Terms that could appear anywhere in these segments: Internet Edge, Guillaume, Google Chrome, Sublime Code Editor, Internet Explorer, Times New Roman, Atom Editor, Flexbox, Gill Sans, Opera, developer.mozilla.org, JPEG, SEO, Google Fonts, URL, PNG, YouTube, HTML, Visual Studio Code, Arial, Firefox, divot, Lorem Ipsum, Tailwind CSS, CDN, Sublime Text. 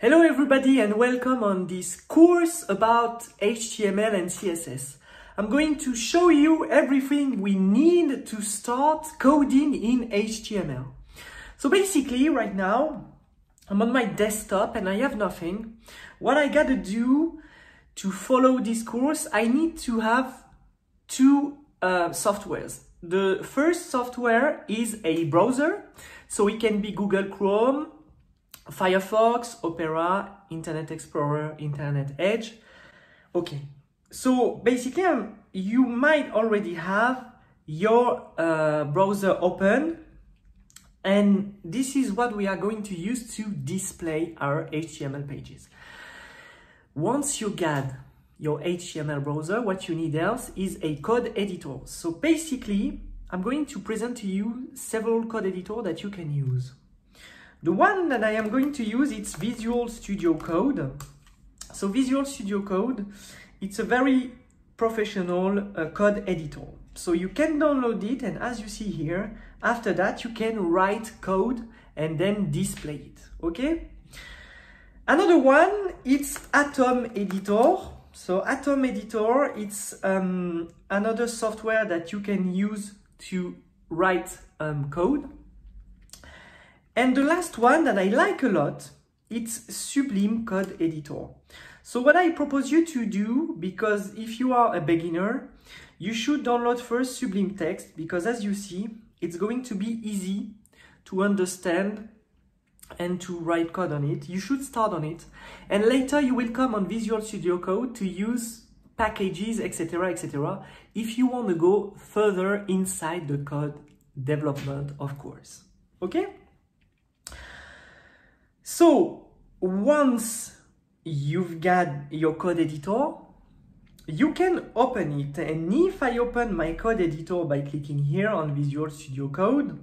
Hello everybody and welcome on this course about HTML and CSS. I'm going to show you everything we need to start coding in HTML. So basically right now I'm on my desktop and I have nothing. What I gotta do to follow this course, I need to have two softwares. The first software is a browser, so it can be Google Chrome, Firefox, Opera, Internet Explorer, Internet Edge. Okay, so basically you might already have your browser open, and this is what we are going to use to display our HTML pages. Once you got your HTML browser, what you need else is a code editor. So basically, I'm going to present to you several code editors that you can use. The one that I am going to use, it's Visual Studio Code. So Visual Studio Code, it's a very professional code editor. So you can download it, and as you see here, after that you can write code and then display it, okay? Another one, it's Atom Editor. So Atom Editor, it's another software that you can use to write code. And the last one that I like a lot, it's Sublime Code Editor. So what I propose you to do, because if you are a beginner, you should download first Sublime Text, because as you see, it's going to be easy to understand and to write code on it. You should start on it. And later you will come on Visual Studio Code to use packages, etc., etc., if you want to go further inside the code development, of course. Okay? So once you've got your code editor, you can open it. And if I open my code editor by clicking here on Visual Studio Code,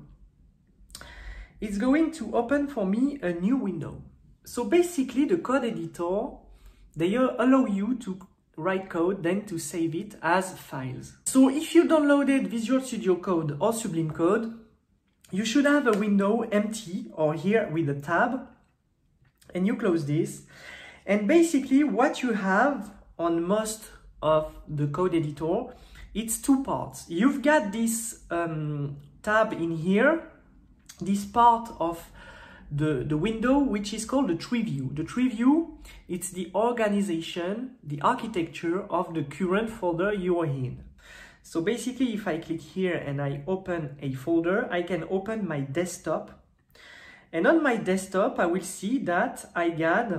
it's going to open for me a new window. So basically the code editor, they allow you to write code, then to save it as files. So if you downloaded Visual Studio Code or Sublime Code, you should have a window empty or here with a tab. And you close this, and basically what you have on most of the code editor, it's two parts. You've got this tab in here, this part of the window, which is called the tree view. The tree view, it's the organization, the architecture of the current folder you are in. So basically if I click here and I open a folder, I can open my desktop. And on my desktop, I will see that I got,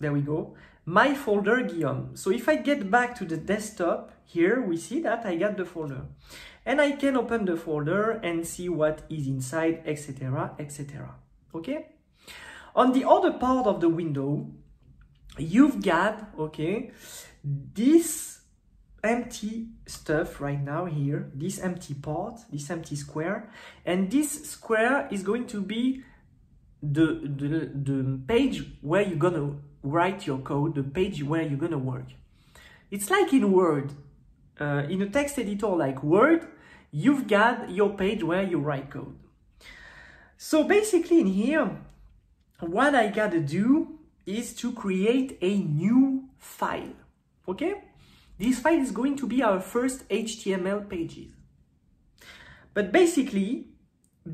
there we go, my folder Guillaume. So if I get back to the desktop, here we see that I got the folder. And I can open the folder and see what is inside, etc., etc. Okay? On the other part of the window, you've got, okay, this empty stuff right now here, this empty part, this empty square, and this square is going to be the page where you're gonna write your code, the page where you're gonna work. It's like in Word, in a text editor like Word, you've got your page where you write code. So basically in here, what I gotta do is to create a new file, okay? This file is going to be our first HTML pages. But basically,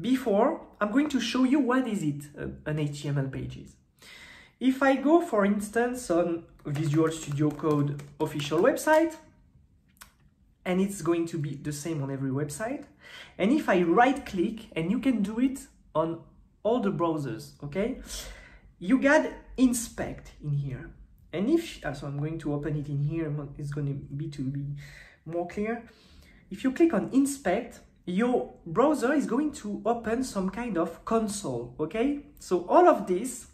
before, I'm going to show you what is it, an HTML pages. If I go, for instance, on Visual Studio Code official website, and it's going to be the same on every website, and if I right-click, and you can do it on all the browsers, okay? You got inspect in here. And if, so I'm going to open it in here, it's going to be more clear. If you click on inspect, your browser is going to open some kind of console, okay? So all of this,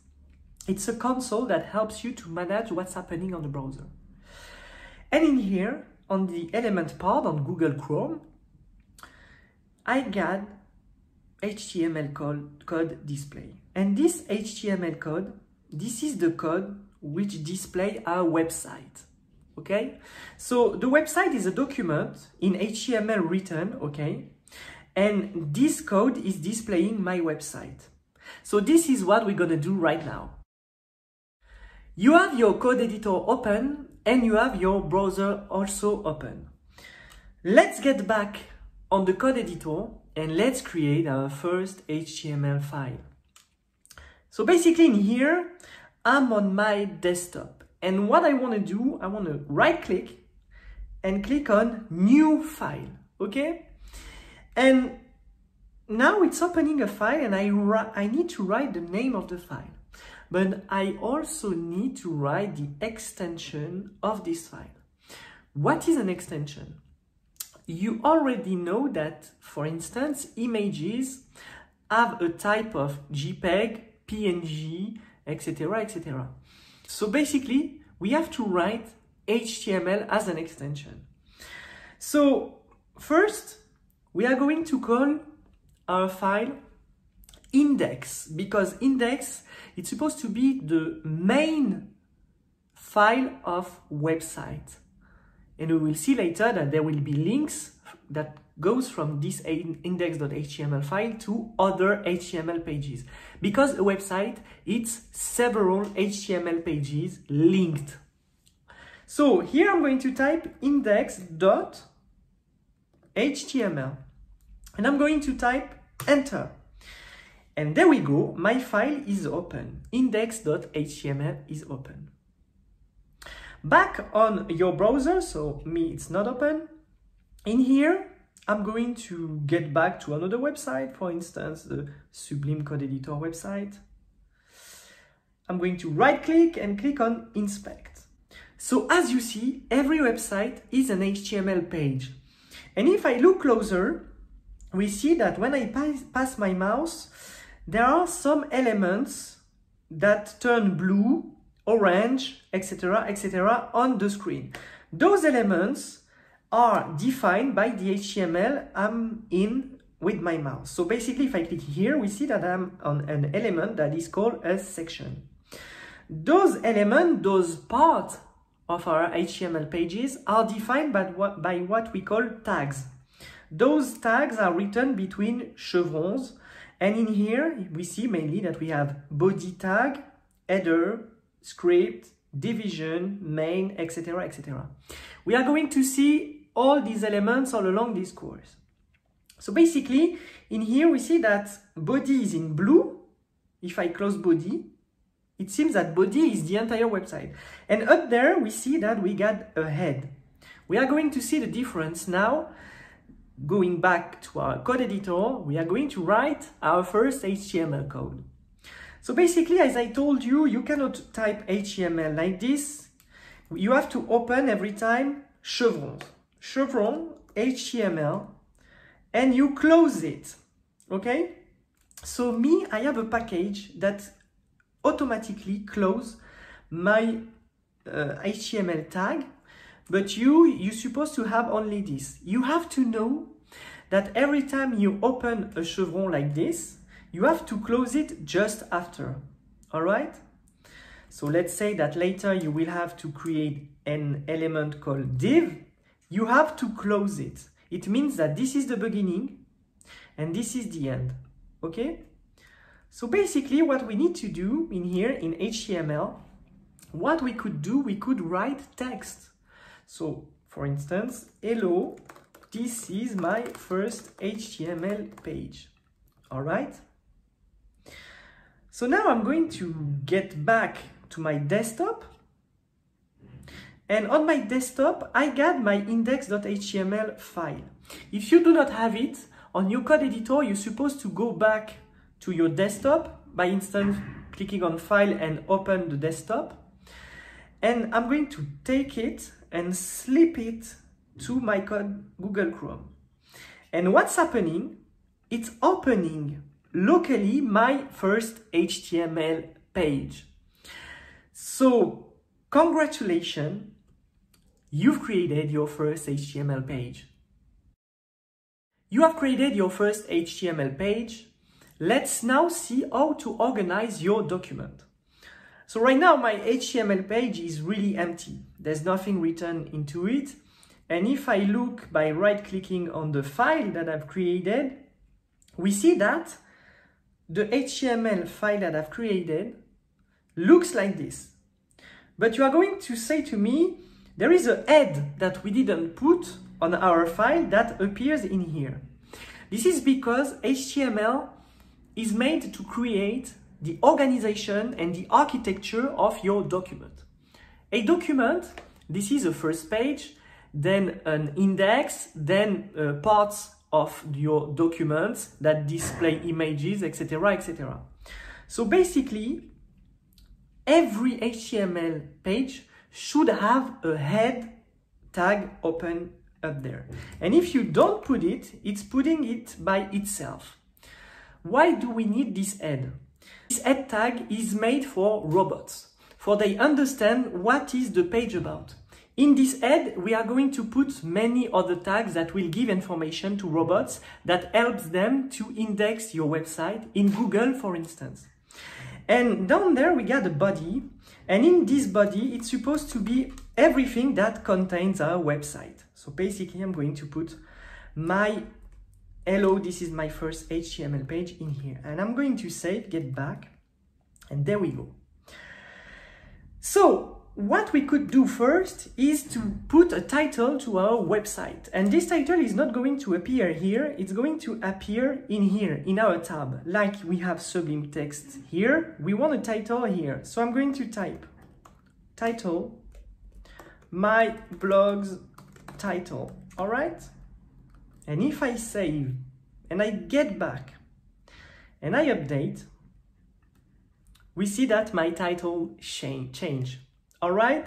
it's a console that helps you to manage what's happening on the browser. And in here, on the element part, on Google Chrome, I got HTML code display. And this HTML code, this is the code which display our website, okay? So the website is a document in HTML written, okay? And this code is displaying my website. So this is what we're going to do right now. You have your code editor open and you have your browser also open. Let's get back on the code editor and let's create our first HTML file. So basically in here, I'm on my desktop. And what I want to do, I want to right click and click on new file. Okay. And now it's opening a file and I need to write the name of the file. But I also need to write the extension of this file. What is an extension? You already know that, for instance, images have a type of JPEG, PNG, etc., etc. So basically, we have to write HTML as an extension. So first, we are going to call our file index, because index, it's supposed to be the main file of website. And we will see later that there will be links that goes from this index.html file to other HTML pages. Because a website, it's several HTML pages linked. So here I'm going to type index.html. And I'm going to type enter. And there we go, my file is open. Index.html is open. Back on your browser, so me, it's not open. In here, I'm going to get back to another website, for instance, the Sublime Code Editor website. I'm going to right-click and click on Inspect. So as you see, every website is an HTML page. And if I look closer, we see that when I pass my mouse, there are some elements that turn blue, orange, etc., etc. on the screen. Those elements are defined by the HTML I'm in with my mouse. So basically, if I click here, we see that I'm on an element that is called a section. Those elements, those parts of our HTML pages are defined by what we call tags. Those tags are written between chevrons. And in here, we see mainly that we have body tag, header, script, division, main, etc., etc. We are going to see all these elements all along this course. So basically, in here we see that body is in blue. If I close body, it seems that body is the entire website. And up there, we see that we got a head. We are going to see the difference now. Going back to our code editor, we are going to write our first HTML code. So basically, as I told you, you cannot type HTML like this. You have to open every time chevrons. Chevron, HTML, and you close it, okay? So me, I have a package that automatically closes my HTML tag, but you're supposed to have only this. You have to know that every time you open a chevron like this, you have to close it just after, all right? So let's say that later you will have to create an element called div. You have to close it. It means that this is the beginning and this is the end, okay? So basically what we need to do in here in HTML, what we could do, we could write text. So for instance, hello, this is my first HTML page, all right? So now I'm going to get back to my desktop. And on my desktop, I got my index.html file. If you do not have it, on your code editor, you're supposed to go back to your desktop by instant clicking on File and open the desktop. And I'm going to take it and slip it to my Google Chrome. And what's happening? It's opening locally my first HTML page. So congratulations, you've created your first HTML page. You have created your first HTML page. Let's now see how to organize your document. So right now my HTML page is really empty. There's nothing written into it. And if I look by right-clicking on the file that I've created, we see that the HTML file that I've created looks like this. But you are going to say to me, there is a head that we didn't put on our file that appears in here. This is because HTML is made to create the organization and the architecture of your document. A document, this is a first page, then an index, then parts of your documents that display images, etc., etc. So basically, every HTML page should have a head tag open up there. And if you don't put it, it's putting it by itself. Why do we need this head? This head tag is made for robots, for they understand what is the page about. In this head, we are going to put many other tags that will give information to robots that helps them to index your website in Google, for instance. And down there, we got a body. And in this body, it's supposed to be everything that contains our website. So basically, I'm going to put my hello, this is my first HTML page in here. And I'm going to say get back. And there we go. So what we could do first is to put a title to our website. And this title is not going to appear here. It's going to appear in here, in our tab. Like we have Sublime Text here, we want a title here. So I'm going to type title, my blog's title, all right? And if I save and I get back and I update, we see that my title changed. All right,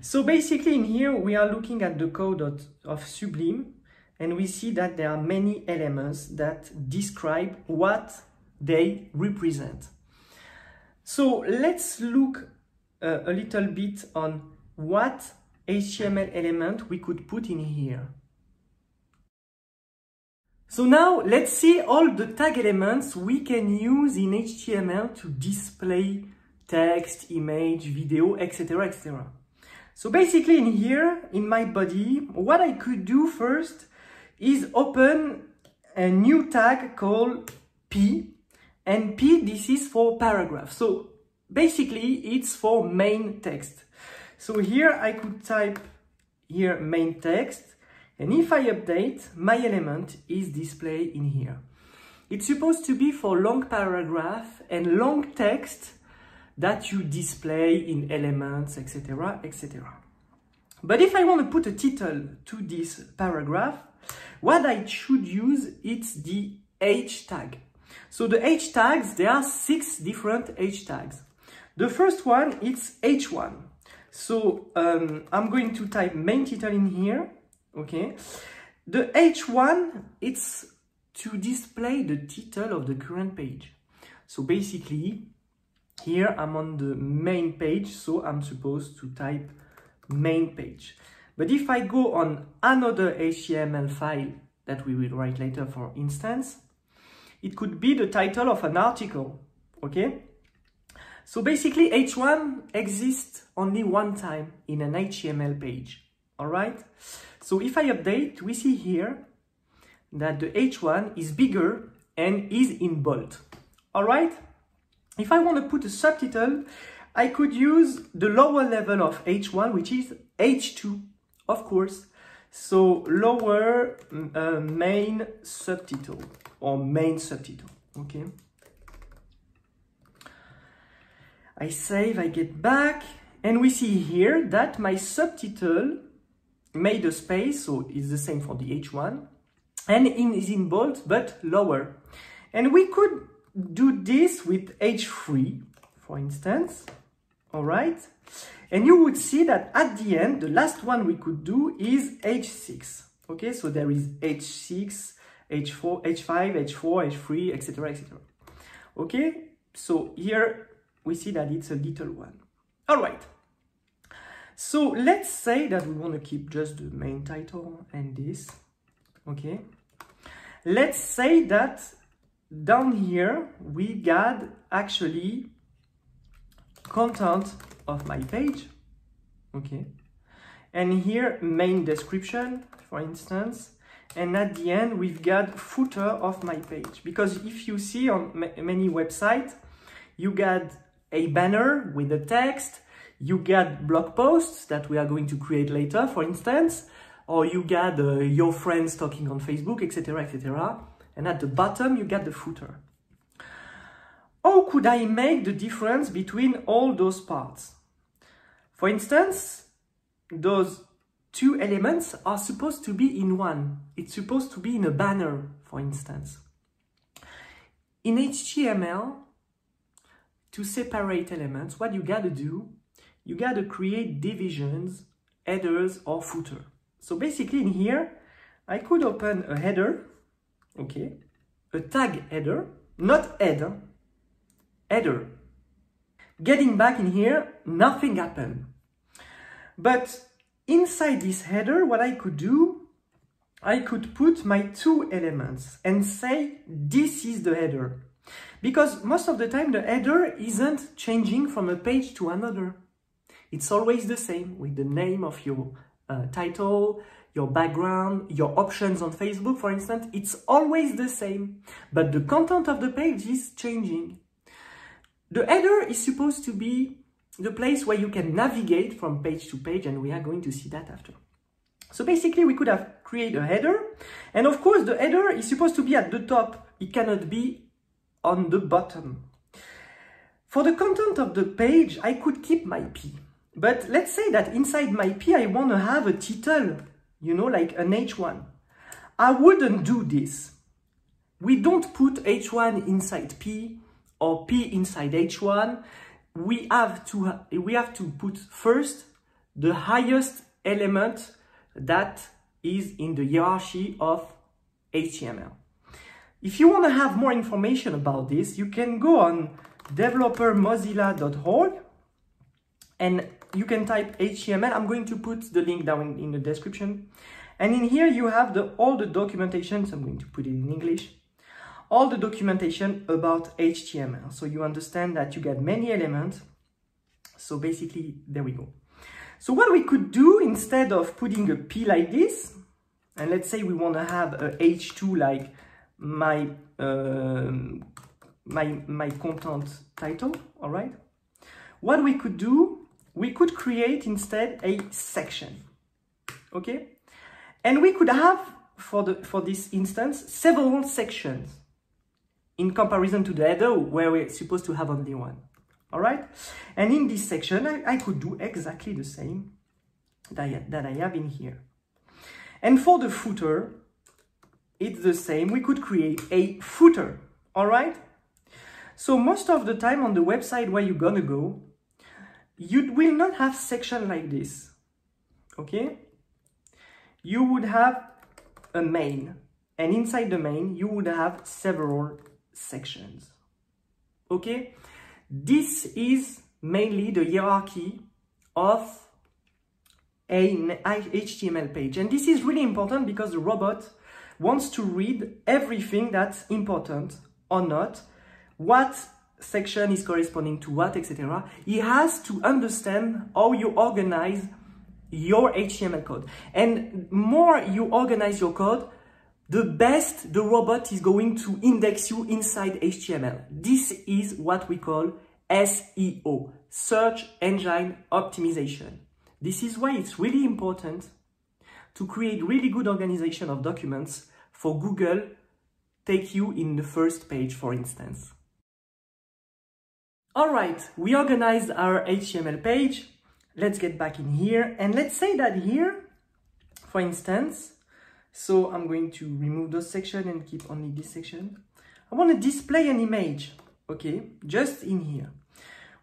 so basically in here, we are looking at the code of Sublime, and we see that there are many elements that describe what they represent. So let's look a little bit on what HTML element we could put in here. So now let's see all the tag elements we can use in HTML to display text, image, video, etc., etc. So basically in here, in my body, what I could do first is open a new tag called P, and P, this is for paragraph. So basically it's for main text. So here I could type here main text, and if I update, my element is displayed in here. It's supposed to be for long paragraph and long text that you display in elements, etc., etc. But if I want to put a title to this paragraph, what I should use is the H tag. So the H tags, there are 6 different H tags. The first one, it's H1. So I'm going to type main title in here, okay? The H1, it's to display the title of the current page. So basically, here I'm on the main page, so I'm supposed to type main page. But if I go on another HTML file that we will write later, for instance, it could be the title of an article, okay? So basically H1 exists only one time in an HTML page, all right? So if I update, we see here that the H1 is bigger and is in bold, all right? If I want to put a subtitle, I could use the lower level of H1, which is H2, of course. So lower main subtitle or main subtitle, okay? I save, I get back, and we see here that my subtitle made a space, so it's the same for the H1, and is in bold, but lower. And we could do this with H3, for instance, all right? And you would see that at the end, the last one we could do is H6, okay? So there is H6, H4, H5, H4, H3, etc., etc. Okay, so here we see that it's a little one. All right, so let's say that we want to keep just the main title and this, okay? Let's say that down here, we got actually content of my page, okay? And here, main description, for instance, and at the end we've got footer of my page. Because if you see on many websites, you got a banner with the text, you got blog posts that we are going to create later, for instance, or you got your friends talking on Facebook, etc, etc. And at the bottom you got the footer. How could I make the difference between all those parts? For instance, those two elements are supposed to be in one. It's supposed to be in a banner, for instance. In HTML, to separate elements, what you gotta do, you gotta create divisions, headers or footer. So basically in here, I could open a header, okay, a tag header, not header, header. Getting back in here, nothing happened. But inside this header, what I could do, I could put my two elements and say, this is the header. Because most of the time, the header isn't changing from a page to another. It's always the same with the name of your title, your background, your options on Facebook, for instance. It's always the same, but the content of the page is changing. The header is supposed to be the place where you can navigate from page to page, and we are going to see that after. So basically we could have created a header, and of course the header is supposed to be at the top. It cannot be on the bottom. For the content of the page, I could keep my P, but let's say that inside my P I want to have a title, you know, like an H1. I wouldn't do this. We don't put H1 inside P, or P inside H1, we have to put first the highest element that is in the hierarchy of HTML. If you want to have more information about this, you can go on developer.mozilla.org and you can type HTML. I'm going to put the link down in the description. And in here you have all the documentation, so I'm going to put it in English. All the documentation about HTML. So you understand that you get many elements. So basically, there we go. So what we could do instead of putting a P like this, and let's say we want to have a H2 like my content title, all right? What we could do, we could create instead a section, okay? And we could have, for this instance, several sections, in comparison to the header where we're supposed to have only one, all right? And in this section, I could do exactly the same that I have in here. And for the footer, it's the same. We could create a footer, all right? So most of the time on the website where you're gonna go, you will not have section like this, okay? You would have a main, and inside the main, you would have several sections. Okay, this is mainly the hierarchy of an HTML page, and this is really important because the robot wants to read everything that's important or not, what section is corresponding to what, etc. He has to understand how you organize your HTML code. And more you organize your code, the best the robot is going to index you inside HTML. This is what we call SEO, Search Engine Optimization. This is why it's really important to create really good organization of documents for Google take you in the first page, for instance. All right, we organized our HTML page. Let's get back in here, and let's say that here, for instance, so I'm going to remove those sections and keep only this section. I want to display an image, okay, just in here.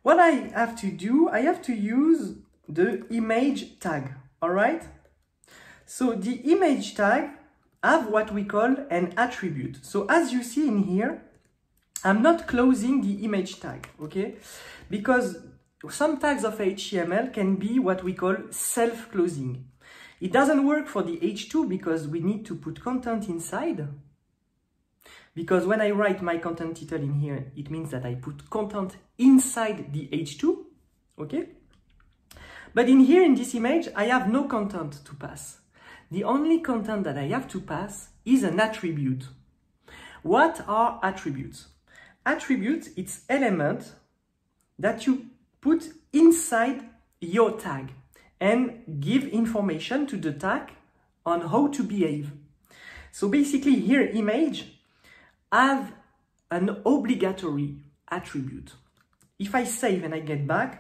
What I have to do, I have to use the image tag, all right? So the image tag have what we call an attribute. So as you see in here, I'm not closing the image tag, okay? Because some tags of HTML can be what we call self-closing. It doesn't work for the H2 because we need to put content inside. Because when I write my content title in here, it means that I put content inside the H2, okay? But in here, in this image, I have no content to pass. the only content that I have to pass is an attribute. What are attributes? Attributes, it's element that you put inside your tag and give information to the tag on how to behave. So basically here image have an obligatory attribute. If I save and I get back,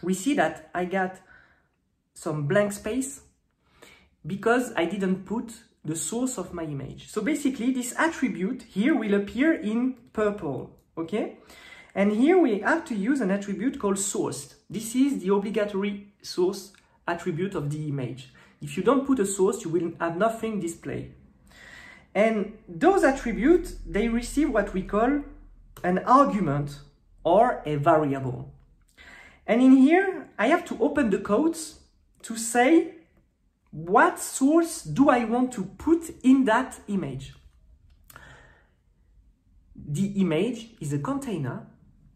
we see that I got some blank space because I didn't put the source of my image. So basically this attribute here will appear in purple, okay? And here we have to use an attribute called source. This is the obligatory source attribute of the image. If you don't put a source, you will have nothing displayed. And those attributes, they receive what we call an argument or a variable. And in here, I have to open the codes to say what source do I want to put in that image. The image is a container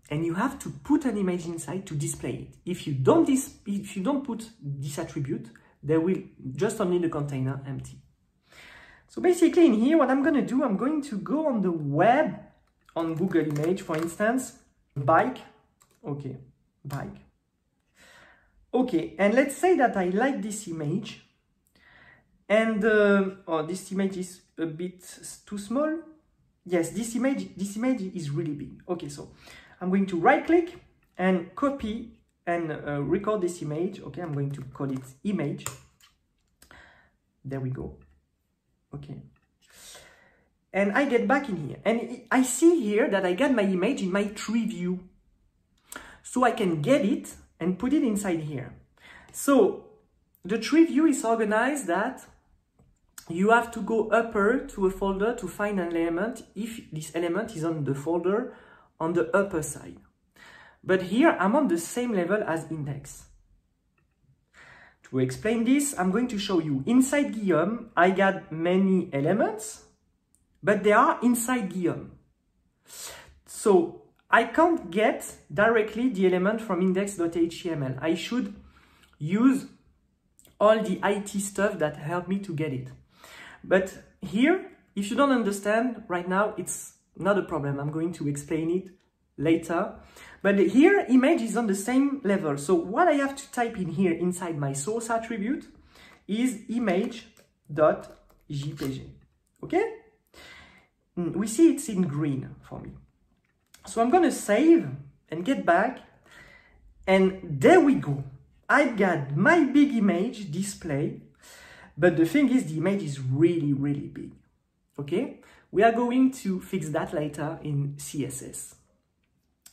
and you have to put an image inside to display it. If you don't put this attribute, there will just only the container empty. So basically in here, what I'm going to do, I'm going to go on the web, on Google image, for instance, bike, okay, bike. Okay, and let's say that I like this image and oh, this image is a bit too small. Yes, this image is really big. Okay, so I'm going to right click and copy and record this image. Okay, I'm going to call it image. There we go. Okay. And I get back in here and I see here that I got my image in my tree view. So I can get it and put it inside here. So the tree view is organized that you have to go upper to a folder to find an element if this element is on the folder on the upper side. But here I'm on the same level as index. To explain this, I'm going to show you inside Guillaume, I got many elements, but they are inside Guillaume. So I can't get directly the element from index.html. I should use all the IT stuff that helped me to get it. But here, if you don't understand right now, it's not a problem. I'm going to explain it later. But here, image is on the same level. So what I have to type in here inside my source attribute is image.jpg. Okay? We see it's in green for me. So I'm going to save and get back. And there we go. I've got my big image display. But the thing is, the image is really, really big, okay? We are going to fix that later in CSS.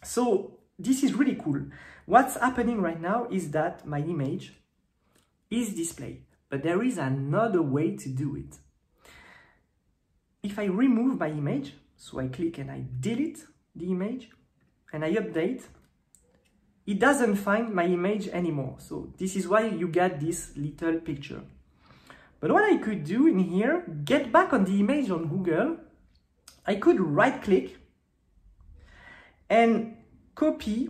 So this is really cool. What's happening right now is that my image is displayed, but there is another way to do it. If I remove my image, so I click and I delete the image and I update, it doesn't find my image anymore. So this is why you get this little picture. But what I could do in here, get back on the image on Google, I could right click and copy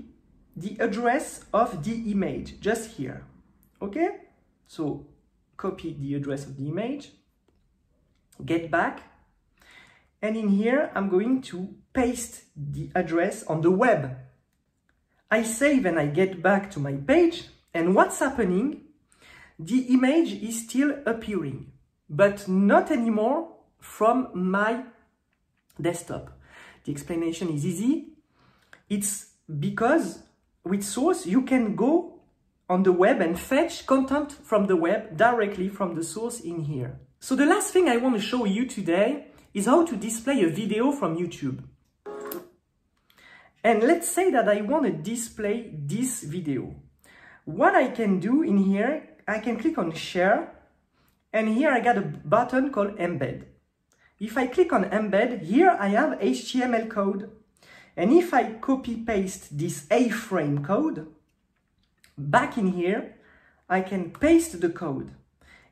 the address of the image just here. Okay, so copy the address of the image, get back, and in here I'm going to paste the address on the web. I save and I get back to my page, and what's happening? The image is still appearing, but not anymore from my desktop. The explanation is easy. It's because with source, you can go on the web and fetch content from the web directly from the source in here. So the last thing I want to show you today is how to display a video from YouTube. And let's say that I want to display this video. What I can do in here, I can click on share, and here I got a button called embed. If I click on embed, here I have HTML code. And if I copy paste this A-frame code, back in here, I can paste the code.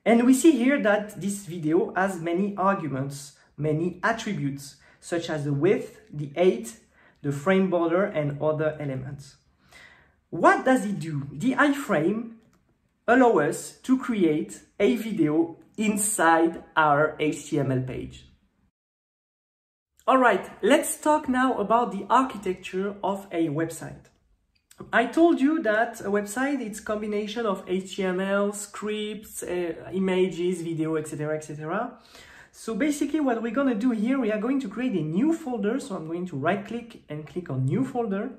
And we see here that this video has many arguments, many attributes, such as the width, the height, the frame border, and other elements. What does it do? The iframe allows us to create a video inside our HTML page. All right, let's talk now about the architecture of a website. I told you that a website, it's a combination of HTML, scripts, images, video, etc., etc. So basically what we're going to do here, we are going to create a new folder. So I'm going to right click and click on new folder.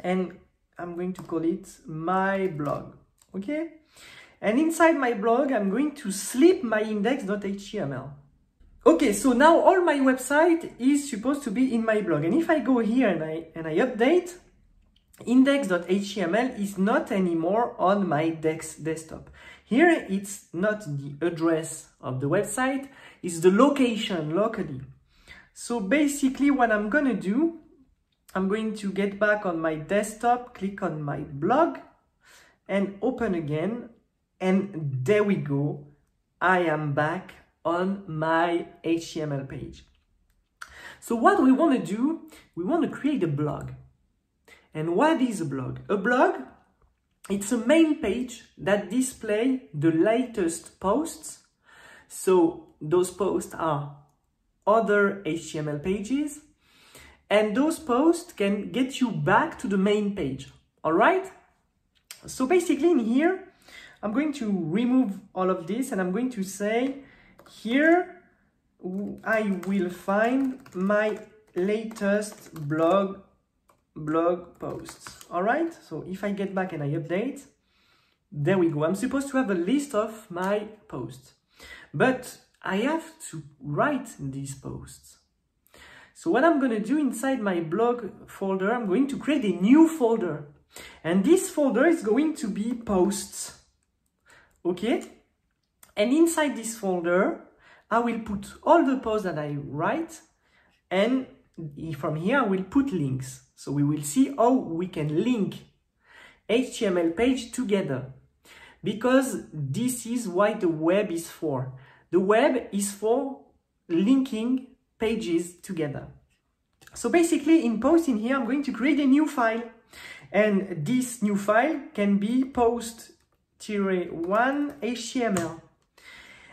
And I'm going to call it my blog. Okay. And inside my blog, I'm going to slip my index.html. Okay. So now all my website is supposed to be in my blog. And if I go here and I update, index.html is not anymore on my desktop. Here, it's not the address of the website, it's the location locally. So basically what I'm going to do, I'm going to get back on my desktop, click on my blog and open again. And there we go. I am back on my HTML page. So what we want to do, we want to create a blog. And what is a blog? A blog, it's a main page that displays the latest posts. So those posts are other HTML pages. And those posts can get you back to the main page. All right? So basically in here, I'm going to remove all of this and I'm going to say, here I will find my latest blog posts. All right. So if I get back and I update, there we go. I'm supposed to have a list of my posts, but I have to write these posts. So what I'm going to do inside my blog folder, I'm going to create a new folder and this folder is going to be posts. Okay. And inside this folder, I will put all the posts that I write and from here I will put links. So we will see how we can link HTML page together because this is what the web is for. The web is for linking pages together. So basically in post in here, I'm going to create a new file and this new file can be post-1.html.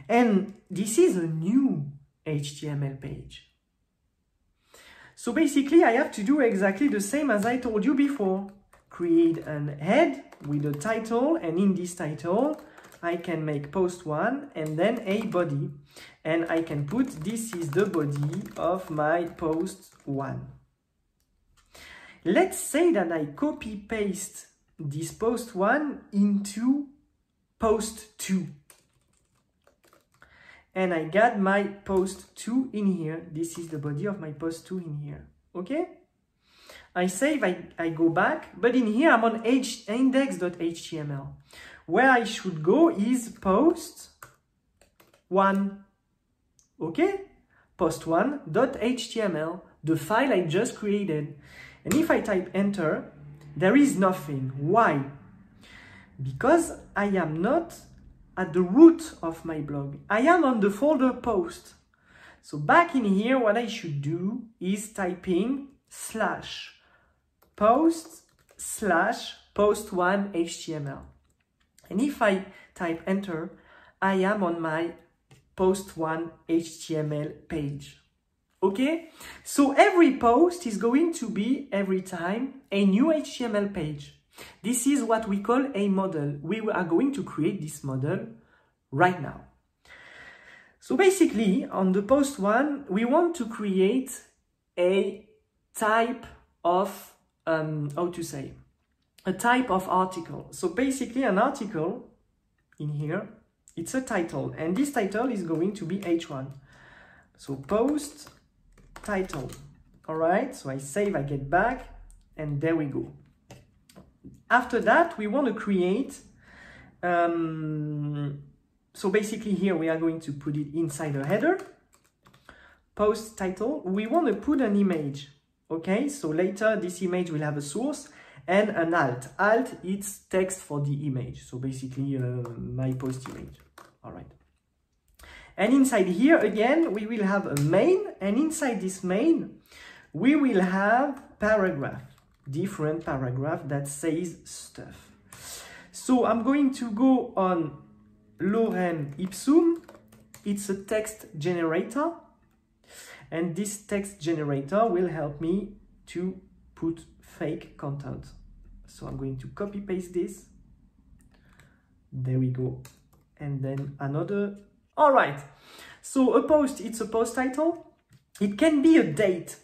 And this is a new HTML page. So basically, I have to do exactly the same as I told you before. Create an head with a title, and in this title, I can make post one and then a body. And I can put, this is the body of my post one. Let's say that I copy paste this post one into post two. And I got my post 2 in here. This is the body of my post 2 in here. Okay? I save, I go back, but in here I'm on index.html. Where I should go is post 1. Okay? Post1.html, the file I just created. And if I type enter, there is nothing. Why? Because I am not at the root of my blog. I am on the folder post. So back in here, what I should do is typing /post/ post1.html. And if I type enter, I am on my post1.html page. Okay? So every post is going to be every time a new HTML page. This is what we call a model. We are going to create this model right now. So basically, on the post one, we want to create a type of, a type of article. So basically an article in here, it's a title and this title is going to be h1. So post title. All right. So I save, I get back and there we go. After that, we want to create, so basically here we are going to put it inside a header, post title. We want to put an image, okay? So later this image will have a source and an alt. Alt, it's text for the image. So basically my post image, all right? And inside here, again, we will have a main and inside this main, we will have paragraph. Different paragraph that says stuff. So I'm going to go on Lorem Ipsum. It's a text generator, and this text generator will help me to put fake content. So I'm going to copy paste this. There we go. And then another. All right. So a post, it's a post title. It can be a date.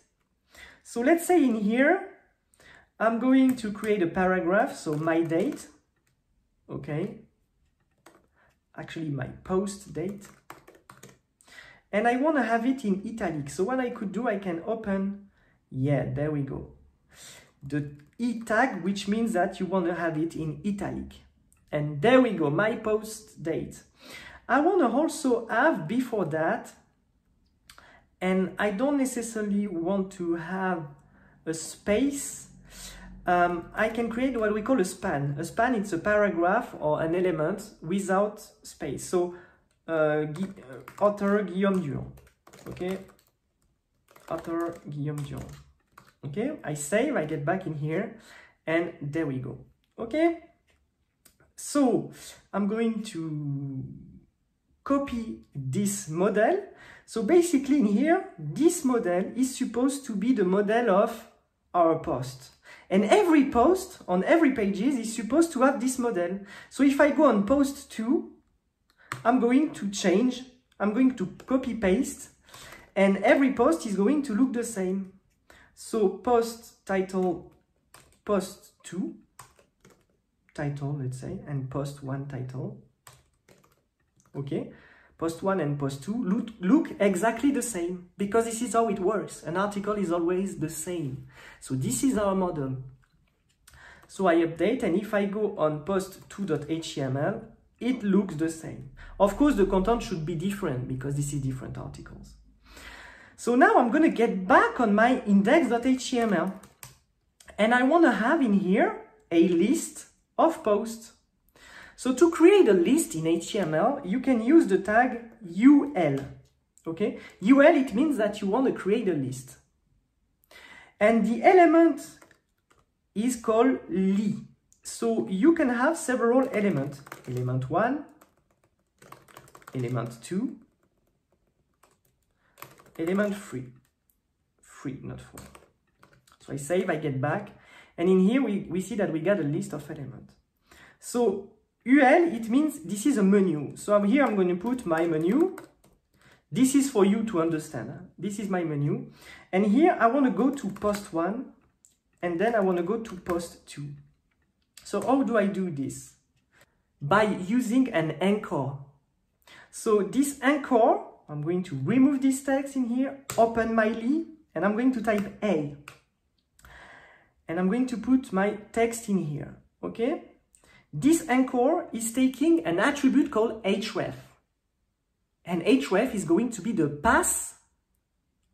So let's say in here, I'm going to create a paragraph. So my date. Okay. Actually, my post date. And I want to have it in italic. So what I could do, I can open. Yeah, there we go. The E tag, which means that you want to have it in italic. And there we go, my post date. I want to also have before that, and I don't necessarily want to have a space. I can create what we call a span. A span, it's a paragraph or an element without space. So, author Guillaume Durand. Okay, author Guillaume Durand. Okay, I save, I get back in here, and there we go. Okay, so I'm going to copy this model. So basically in here, this model is supposed to be the model of our post. And every post on every page is supposed to have this model. So if I go on post 2, I'm going to change, I'm going to copy paste, and every post is going to look the same. So post title, post 2 title, let's say, and post 1 title. Okay, post 1 and post 2 look exactly the same, because this is how it works. An article is always the same. So this is our model. So I update, and if I go on post2.html, it looks the same. Of course, the content should be different because this is different articles. So now I'm going to get back on my index.html, and I want to have in here a list of posts. So to create a list in HTML, you can use the tag UL. Okay, UL, it means that you want to create a list. And the element is called li. So you can have several elements. Element 1, element 2, element 3, not 4. So I save, I get back. And in here, we see that we got a list of elements. So UL, it means this is a menu. So I'm here, I'm going to put my menu. This is for you to understand. Huh? This is my menu. And here, I want to go to post 1. And then I want to go to post 2. So how do I do this? By using an anchor. So this anchor, I'm going to remove this text in here, open my li, and I'm going to type A. And I'm going to put my text in here, okay? This anchor is taking an attribute called href. And href is going to be the path,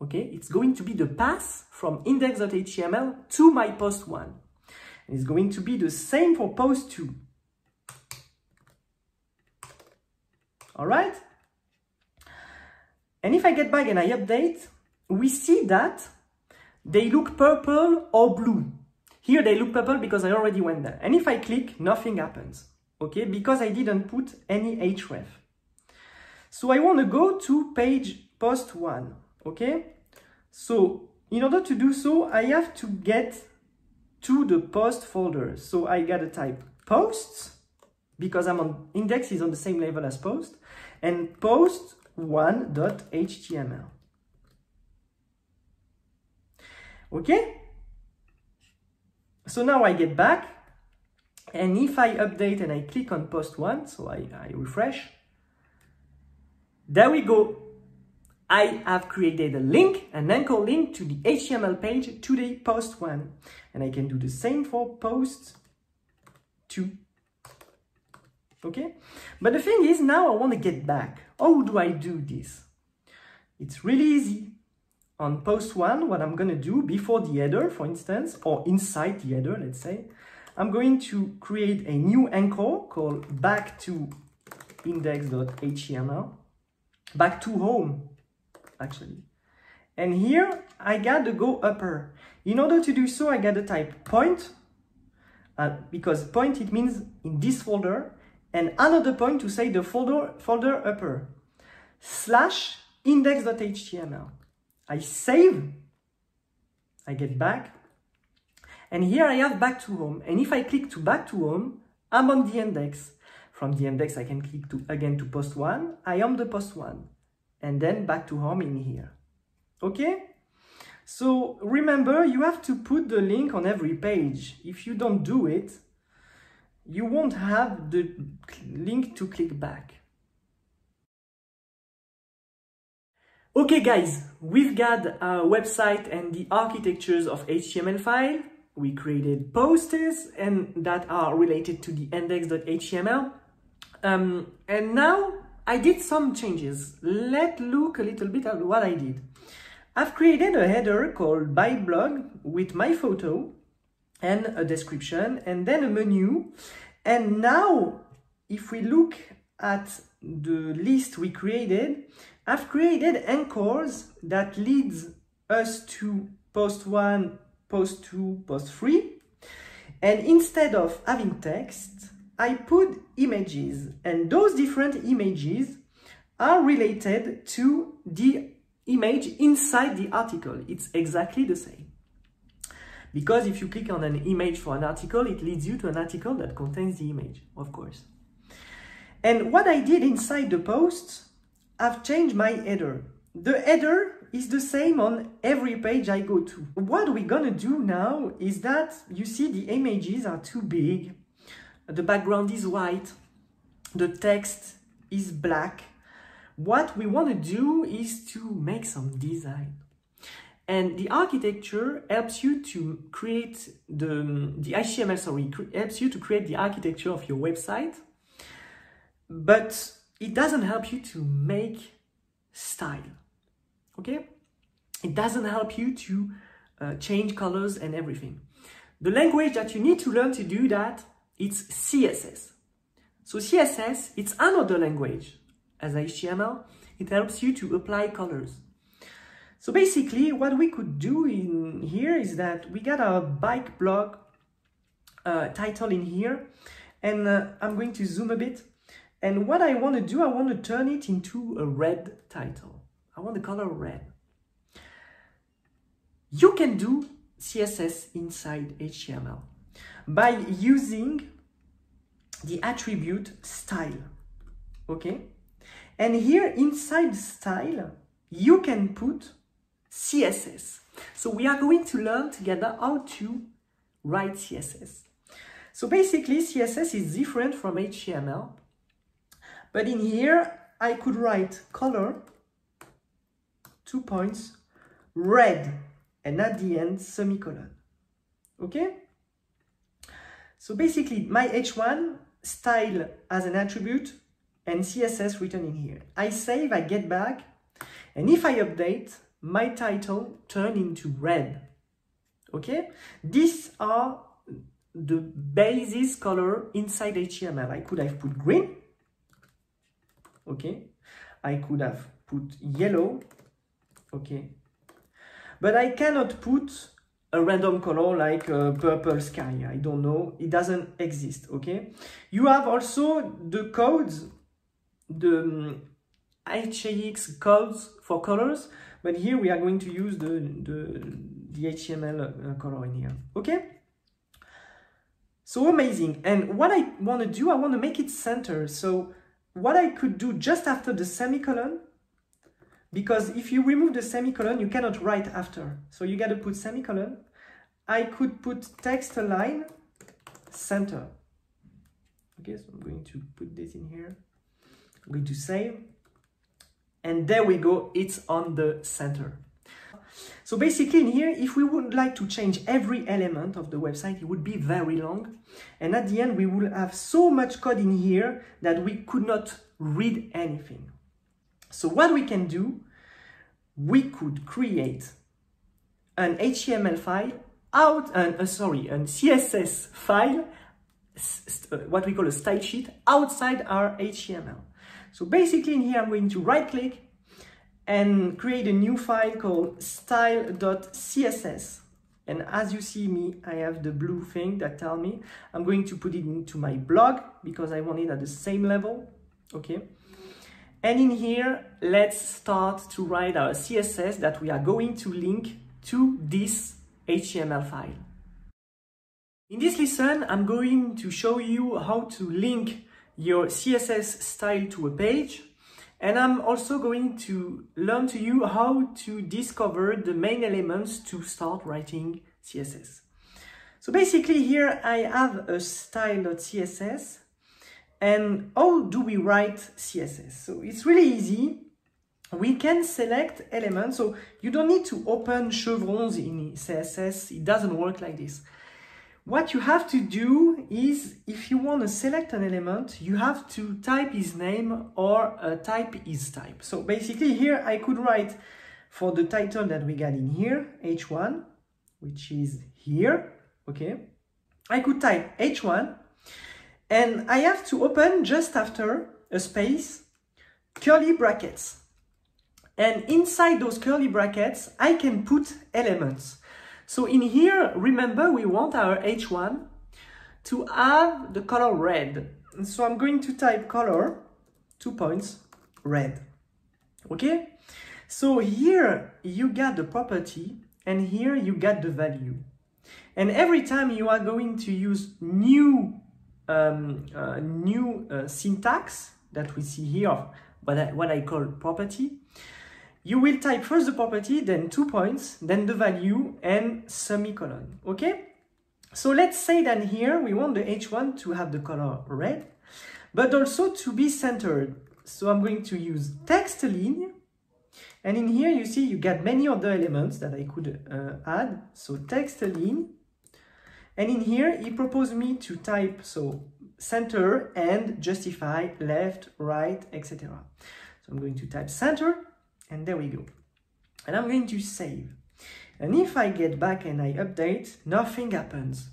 okay? It's going to be the path from index.html to my post 1. And it's going to be the same for post 2. All right? And if I get back and I update, we see that they look purple or blue. Here they look purple because I already went there. And if I click, nothing happens. Okay, because I didn't put any href. So I want to go to page post 1. Okay, so in order to do so, I have to get to the post folder. So I gotta type posts, because I'm on index is on the same level as post, and post 1.html. Okay, so now I get back, and if I update and I click on post 1, so I refresh, there we go. I have created a link, an anchor link to the HTML page to the post 1, and I can do the same for post 2. Okay, but the thing is, now I want to get back. How do I do this? It's really easy. On post 1, what I'm going to do before the header, for instance, or inside the header, let's say, I'm going to create a new anchor called back to index.html, back to home, actually. And here, I got to go upper. In order to do so, I got to type point, because point, it means in this folder, and another point to say the folder upper, slash index.html. I save, I get back, and here I have back to home. And if I click to back to home, I'm on the index. From the index, I can click to again to post one. I am the post one, and then back to home in here. Okay? So remember, you have to put the link on every page. If you don't do it, you won't have the link to click back. Okay guys, we've got our website and the architectures of HTML file. We created posters and that are related to the index.html. And now I did some changes. Let's look a little bit at what I did. I've created a header called by blog with my photo and a description and then a menu. And now if we look at the list we created, I've created anchors that leads us to post one, post two, post three. And instead of having text, I put images, and those different images are related to the image inside the article. It's exactly the same. Because if you click on an image for an article, it leads you to an article that contains the image, of course. And what I did inside the posts, I've changed my header. The header is the same on every page I go to. What we're gonna do now is that you see the images are too big, the background is white, the text is black. What we want to do is to make some design. And the architecture helps you to create the HTML, helps you to create the architecture of your website. But it doesn't help you to make style, okay? It doesn't help you to change colors and everything. The language that you need to learn to do that, it's CSS. So CSS, it's another language. As HTML, it helps you to apply colors. So basically what we could do in here is that we got our bike blog title in here, and I'm going to zoom a bit. And what I want to do, I want to turn it into a red title. I want the color red. You can do CSS inside HTML by using the attribute style, okay? And here inside style, you can put CSS. So we are going to learn together how to write CSS. So basically CSS is different from HTML, but in here I could write color, 2 points, red, and at the end semicolon, okay? So basically my H1 style as an attribute, and CSS written in here. I save, I get back, and if I update, my title turn into red, okay? These are the basis color inside HTML. I could have put green, okay? I could have put yellow, okay? But I cannot put a random color like purple sky, I don't know, it doesn't exist, okay? You have also the codes, the HAX codes for colors, but here we are going to use the HTML color in here, okay? So amazing. And what I want to do, I want to make it center. So what I could do just after the semicolon, because if you remove the semicolon, you cannot write after. So you got to put semicolon. I could put text align center. Okay, so I'm going to put this in here. I'm going to save, and there we go, it's on the center. So basically in here, if we would like to change every element of the website, it would be very long, and at the end we will have so much code in here that we could not read anything. So what we can do, we could create an HTML file out, an CSS file, what we call a style sheet, outside our HTML. So basically in here, I'm going to right click and create a new file called style.css. And as you see me, I have the blue thing that tell me I'm going to put it into my blog because I want it at the same level. Okay. And in here, let's start to write our CSS that we are going to link to this HTML file. In this lesson, I'm going to show you how to link your CSS style to a page. And I'm also going to learn to you how to discover the main elements to start writing CSS. So basically here I have a style.css. And how do we write CSS? So it's really easy. We can select elements. So you don't need to open chevrons in CSS. It doesn't work like this. What you have to do is, if you want to select an element, you have to type his name or type his type. So basically here I could write for the title that we got in here, h1, which is here, okay? I could type h1, and I have to open just after a space, curly brackets. And inside those curly brackets, I can put elements. So in here, remember, we want our h1 to have the color red. And so I'm going to type color, 2 points, red. Okay? So here you got the property and here you got the value. And every time you are going to use new, syntax that we see here, but what I call property, you will type first the property, then 2 points, then the value and semicolon, okay? So let's say that here we want the h1 to have the color red, but also to be centered. So I'm going to use text align. And in here you see you get many other elements that I could add. So text align. And in here he proposed me to type, so center and justify left, right, etc. So I'm going to type center. And there we go. And I'm going to save. And if I get back and I update, nothing happens.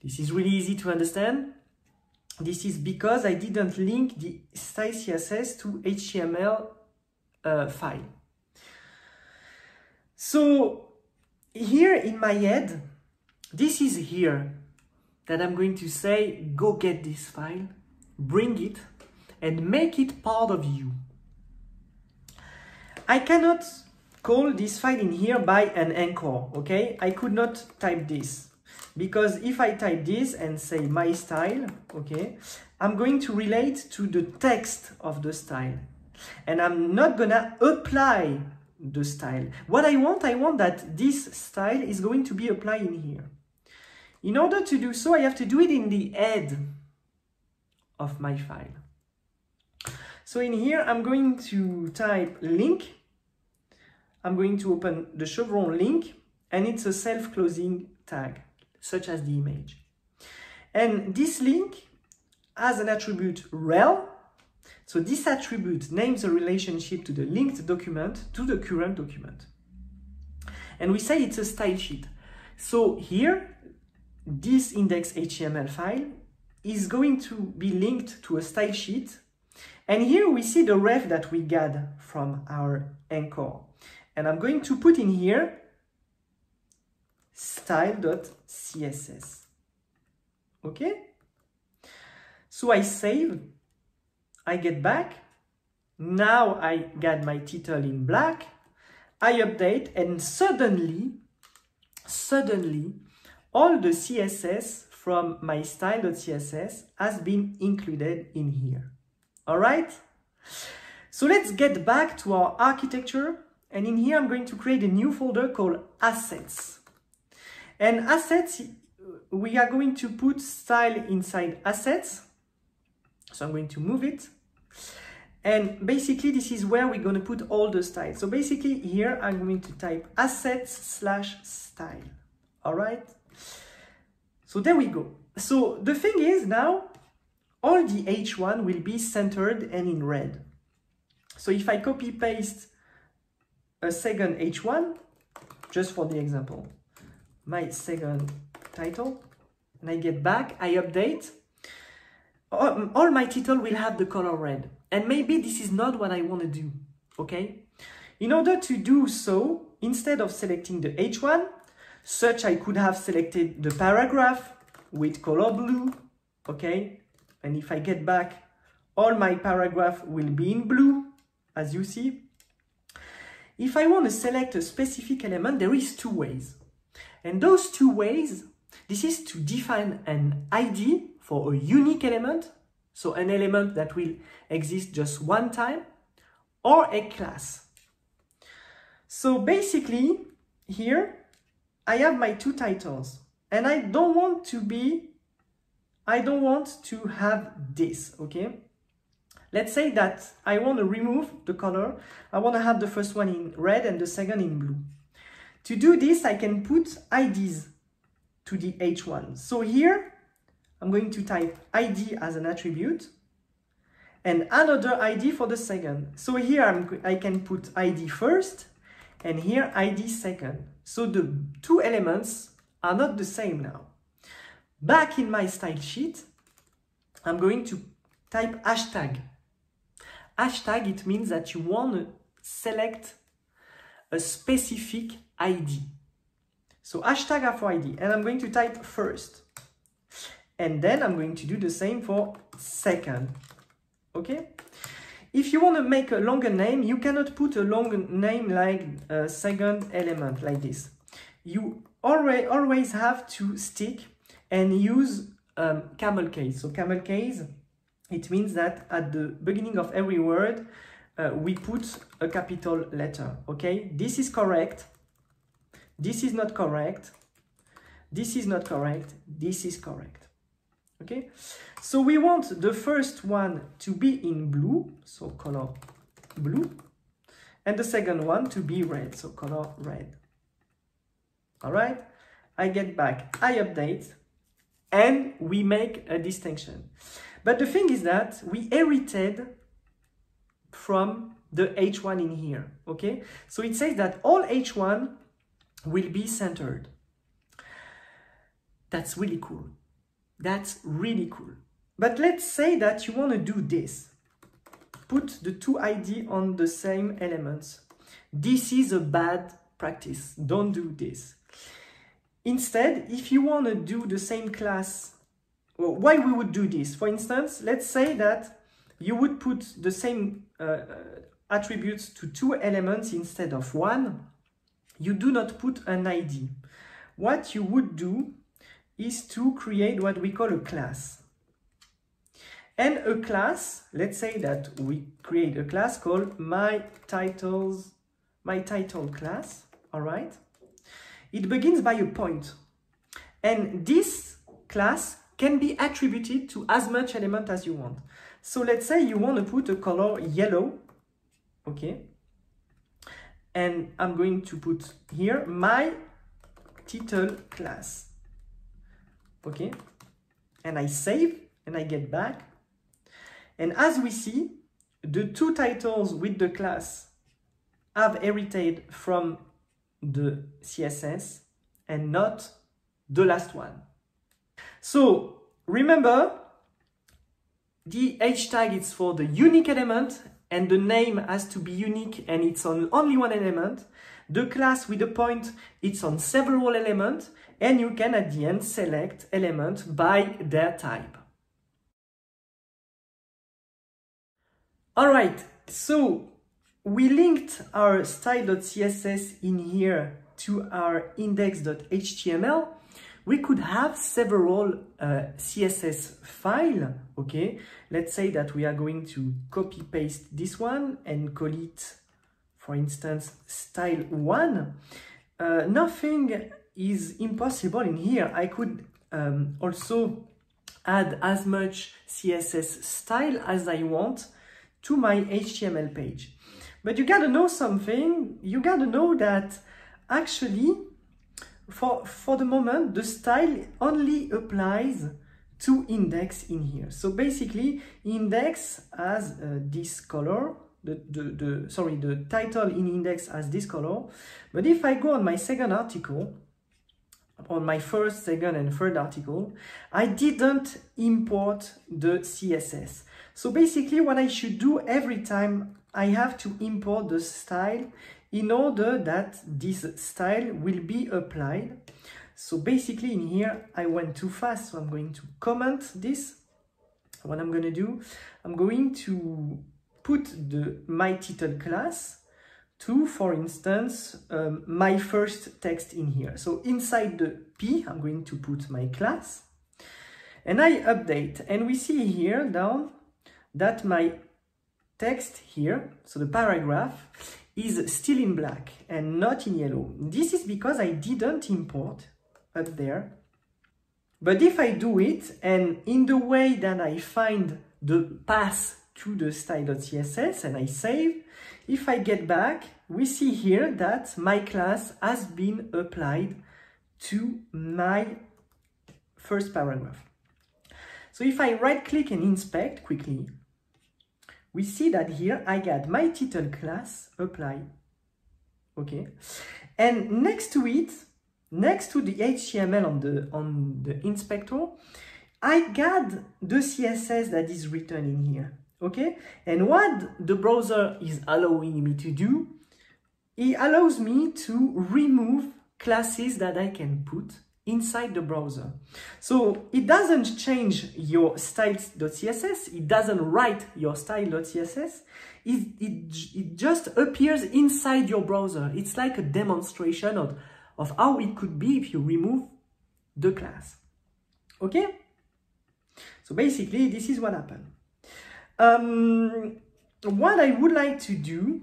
This is really easy to understand. This is because I didn't link the style CSS to HTML file. So here in my head, this is here that I'm going to say, go get this file, bring it, and make it part of you. I cannot call this file in here by an anchor, okay? I could not type this because if I type this and say my style, okay, I'm going to relate to the text of the style and I'm not gonna apply the style. What I want that this style is going to be applied in here. In order to do so, I have to do it in the head of my file. So in here, I'm going to type link. I'm going to open the chevron link and it's a self-closing tag, such as the image. And this link has an attribute rel. So this attribute names a relationship to the linked document to the current document. And we say it's a style sheet. So here, this index HTML file is going to be linked to a style sheet. And here we see the ref that we got from our anchor. And I'm going to put in here style.css. Okay? So I save, I get back. Now I got my title in black. I update and suddenly, all the CSS from my style.css has been included in here. All right, so let's get back to our architecture. And in here, I'm going to create a new folder called assets. And assets, we are going to put style inside assets. So I'm going to move it. And basically, this is where we're going to put all the styles. So basically here, I'm going to type assets/style. All right, so there we go. So the thing is now, all the H1 will be centered and in red. So if I copy paste a second H1, just for the example, my second title, and I get back, I update, all my title will have the color red. And maybe this is not what I want to do, okay? In order to do so, instead of selecting the H1, Such, I could have selected the paragraph with color blue, okay? And if I get back, all my paragraph will be in blue, as you see. If I want to select a specific element, there is two ways. And those two ways, this is to define an ID for a unique element, so an element that will exist just one time, or a class. So basically, here, I have my two titles, and I don't want to have this, okay? Let's say that I want to remove the color. I want to have the first one in red and the second in blue. To do this, I can put IDs to the H1. So here, I'm going to type ID as an attribute and another ID for the second. So here I can put ID first and here ID second. So the two elements are not the same now. Back in my style sheet, I'm going to type hashtag. Hashtag, it means that you want to select a specific ID. So hashtag are for ID, and I'm going to type first. And then I'm going to do the same for second. Okay? If you want to make a longer name, you cannot put a long name like a second element, like this. You always have to stick and use camel case. So camel case, it means that at the beginning of every word, we put a capital letter, okay? This is correct. This is not correct. This is not correct. This is correct. Okay, so we want the first one to be in blue, so color blue, and the second one to be red, so color red. All right, I get back, I update, and we make a distinction. But the thing is that we inherited from the H1 in here, okay? So it says that all H1 will be centered. That's really cool. That's really cool. But let's say that you want to do this. Put the two ID on the same elements. This is a bad practice. Don't do this. Instead, if you want to do the same class, well, why we would do this? For instance, let's say that you would put the same attributes to two elements instead of one. You do not put an ID. What you would do is to create what we call a class. And a class, let's say that we create a class called my title class, all right? It begins by a point. And this class can be attributed to as much element as you want. So let's say you want to put a color yellow, okay? And I'm going to put here my title class. Okay, and I save and I get back. And as we see, the two titles with the class have inherited from the CSS and not the last one. So remember, the H tag is for the unique element and the name has to be unique and it's on only one element. The class with the point, it's on several elements, and you can at the end select elements by their type. All right, so we linked our style.css in here to our index.html. We could have several CSS files, okay? Let's say that we are going to copy paste this one and call it, for instance, style 1. Nothing is impossible in here. I could also add as much CSS style as I want to my HTML page. But you gotta know something. You gotta know that actually, for the moment, the style only applies to index in here. So basically, index has this color. The title in index has this color, but if I go on my second article, on my first, second, and third article, I didn't import the CSS. So basically what I should do every time I have to import the style in order that this style will be applied. So basically in here, I went too fast, so I'm going to comment this. What I'm going to do, I'm going to put the my title class to, for instance, my first text in here. So inside the P, I'm going to put my class, and I update, and we see here down that my text here, so the paragraph, is still in black and not in yellow. This is because I didn't import up there. But if I do it, and in the way that I find the path to the style.css and I save, if I get back, we see here that my class has been applied to my first paragraph. So if I right-click and inspect quickly, we see that here I got my title class apply. Okay, and next to it, next to the HTML on the inspector, I got the CSS that is written in here, okay? And what the browser is allowing me to do, it allows me to remove classes that I can put inside the browser. So it doesn't change your styles.css, it doesn't write your style.css, it just appears inside your browser. It's like a demonstration of how it could be if you remove the class. Okay? So basically, this is what happened. What I would like to do,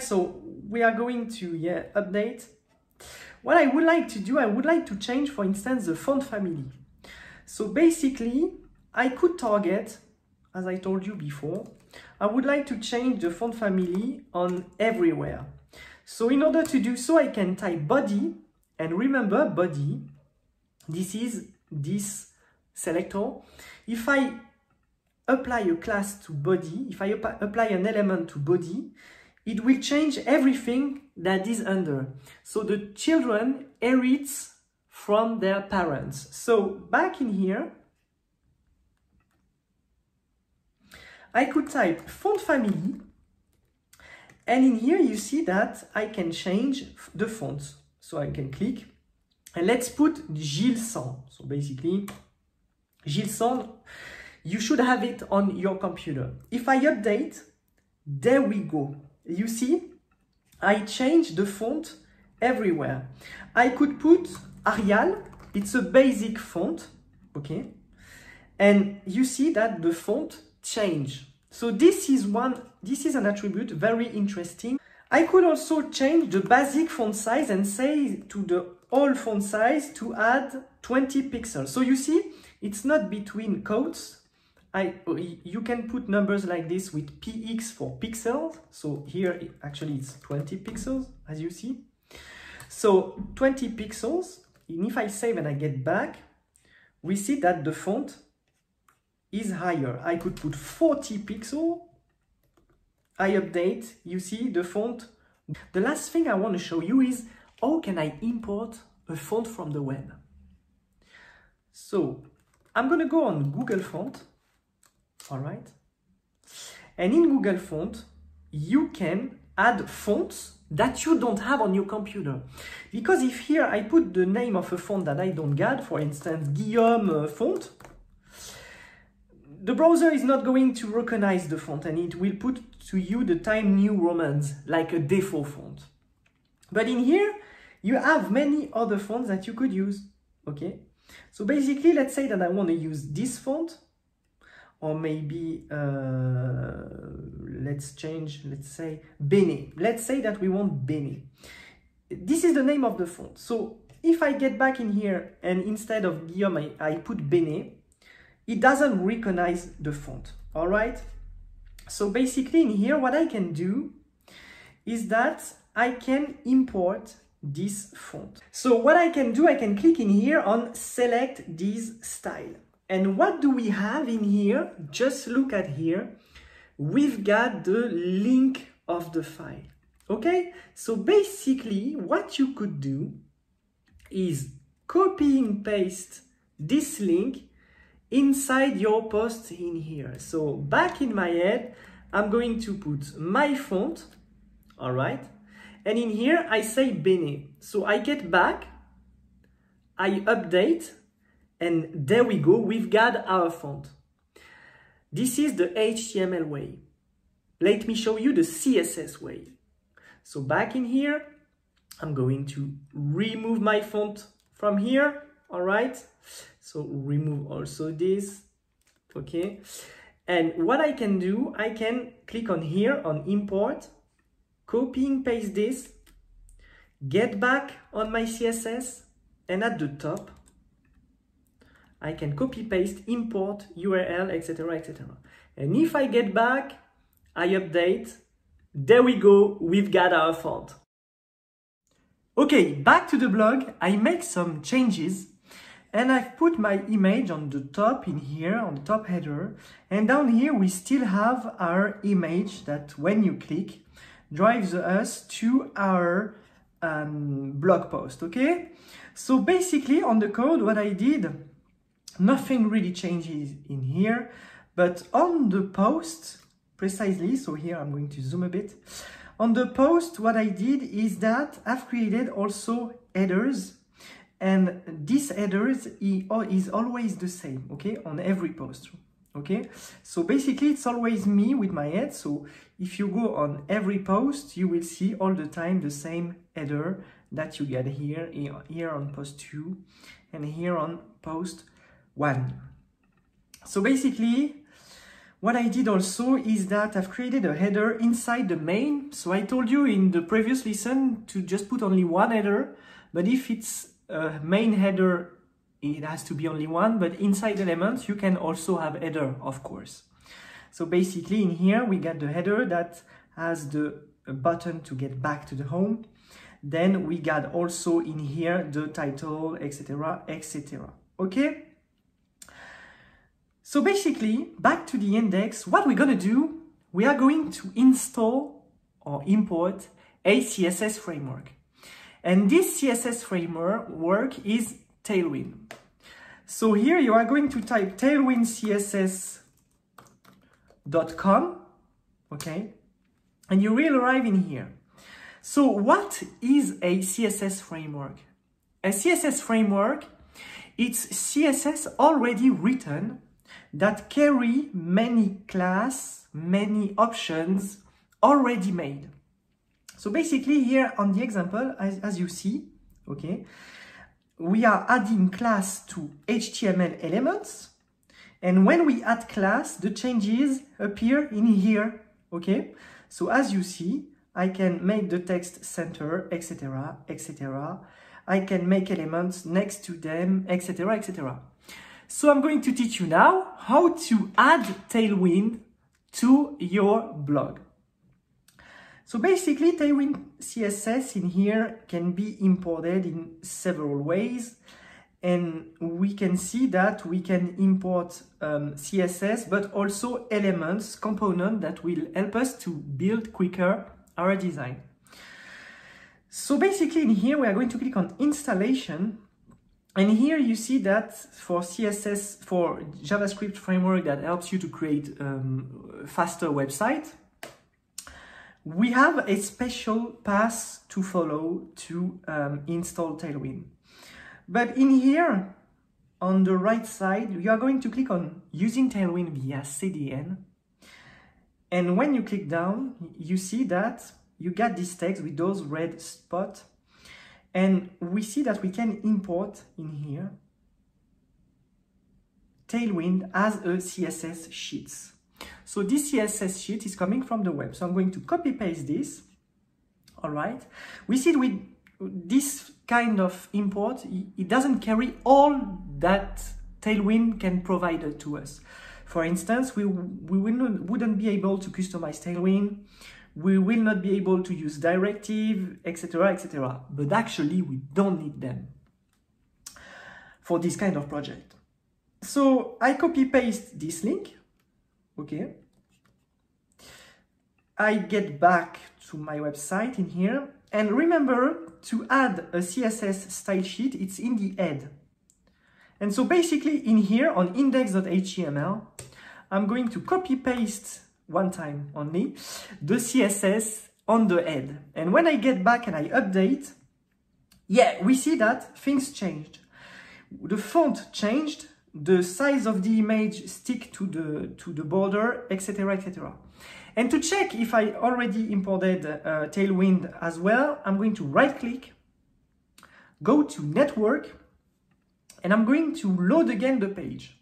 so we are going to update. What I would like to do, I would like to change, for instance, the font family. So basically, I could target, as I told you before, I would like to change the font family on everywhere. So in order to do so, I can type body, and remember body, this is this selector. If I apply a class to body, if I apply an element to body, it will change everything that is under. So the children inherits from their parents. So back in here, I could type font family. And in here, you see that I can change the fonts. So I can click and let's put Gill Sans. So basically, Gill Sans, you should have it on your computer. If I update, there we go. You see, I change the font everywhere. I could put Arial. It's a basic font. Okay. And you see that the font change. So this is an attribute very interesting. I could also change the basic font size and say to the all font size to add 20 pixels. So you see, it's not between quotes. You can put numbers like this with px for pixels. So here actually it's 20 pixels, as you see. So 20 pixels, and if I save and I get back, we see that the font is higher. I could put 40 pixels. I update, you see the font. The last thing I want to show you is how can I import a font from the web. So I'm going to go on Google Font. All right. And in Google Font, you can add fonts that you don't have on your computer. Because if here I put the name of a font that I don't get, for instance, Guillaume font, the browser is not going to recognize the font and it will put to you the Times New Roman like a default font. But in here, you have many other fonts that you could use. Okay. So basically, let's say that I want to use this font, or maybe let's change, let's say Bene. Let's say that we want Bene. This is the name of the font. So if I get back in here and instead of Guillaume, I put Bene, it doesn't recognize the font, all right? So basically in here, what I can do is that I can import this font. So what I can do, I can click in here on select this style. And what do we have in here? Just look at here. We've got the link of the file, okay? So basically what you could do is copy and paste this link inside your post in here. So back in my head, I'm going to put my font all right? And in here, I say Bene. So I get back, I update, and there we go, we've got our font. This is the HTML way. Let me show you the CSS way. So back in here, I'm going to remove my font from here, all right? So remove also this, okay? And what I can do, I can click on here, on import, copy and paste this, get back on my CSS, and at the top, I can copy, paste, import, URL, etc., etc. And if I get back, I update, there we go, we've got our font. Okay, back to the blog, I make some changes and I've put my image on the top in here, on the top header, and down here we still have our image that when you click drives us to our blog post, okay? So basically on the code what I did, nothing really changes in here, but on the post precisely, so here I'm going to zoom a bit. On the post, what I did is that I've created also headers, and this headers is always the same, okay, on every post, okay? So basically, it's always me with my head, so if you go on every post, you will see all the time the same header that you get here on post 2, and here on post 1. So basically, what I did also is that I've created a header inside the main. So I told you in the previous lesson to just put only one header, but if it's a main header, it has to be only one, but inside elements, you can also have header, of course. So basically in here, we got the header that has the button to get back to the home. Then we got also in here the title, etc., etc. Okay? So basically, back to the index, what we're going to do, we are going to install or import a CSS framework. And this CSS framework is Tailwind. So here you are going to type tailwindcss.com, okay? And you will arrive in here. So what is a CSS framework? A CSS framework, it's CSS already written that carry many classes, many options already made. So basically here on the example, as you see, okay, we are adding class to HTML elements. And when we add class, the changes appear in here, okay? So as you see, I can make the text center, etc., etc. I can make elements next to them, etc., etc. So I'm going to teach you now how to add Tailwind to your blog. So basically Tailwind CSS in here can be imported in several ways. And we can see that we can import CSS, but also elements, components that will help us to build quicker our design. So basically in here, we are going to click on installation. And here you see that for CSS, for JavaScript framework that helps you to create faster website, we have a special path to follow to install Tailwind. But in here, on the right side, you are going to click on using Tailwind via CDN. And when you click down, you see that you get this text with those red spots. And we see that we can import in here Tailwind as a CSS sheet. So this CSS sheet is coming from the web. So I'm going to copy paste this. All right. We see with this kind of import, it doesn't carry all that Tailwind can provide to us. For instance, we wouldn't be able to customize Tailwind. We will not be able to use directive, etc., etc. But actually, we don't need them for this kind of project. So I copy paste this link. Okay. I get back to my website in here. And remember to add a CSS style sheet. It's in the head. And so basically in here on index.html, I'm going to copy paste one time only, the CSS on the head. And when I get back and I update, yeah, we see that things changed. The font changed, the size of the image stick to the border, etc., etc. And to check if I already imported Tailwind as well, I'm going to right-click, go to Network, and I'm going to load again the page.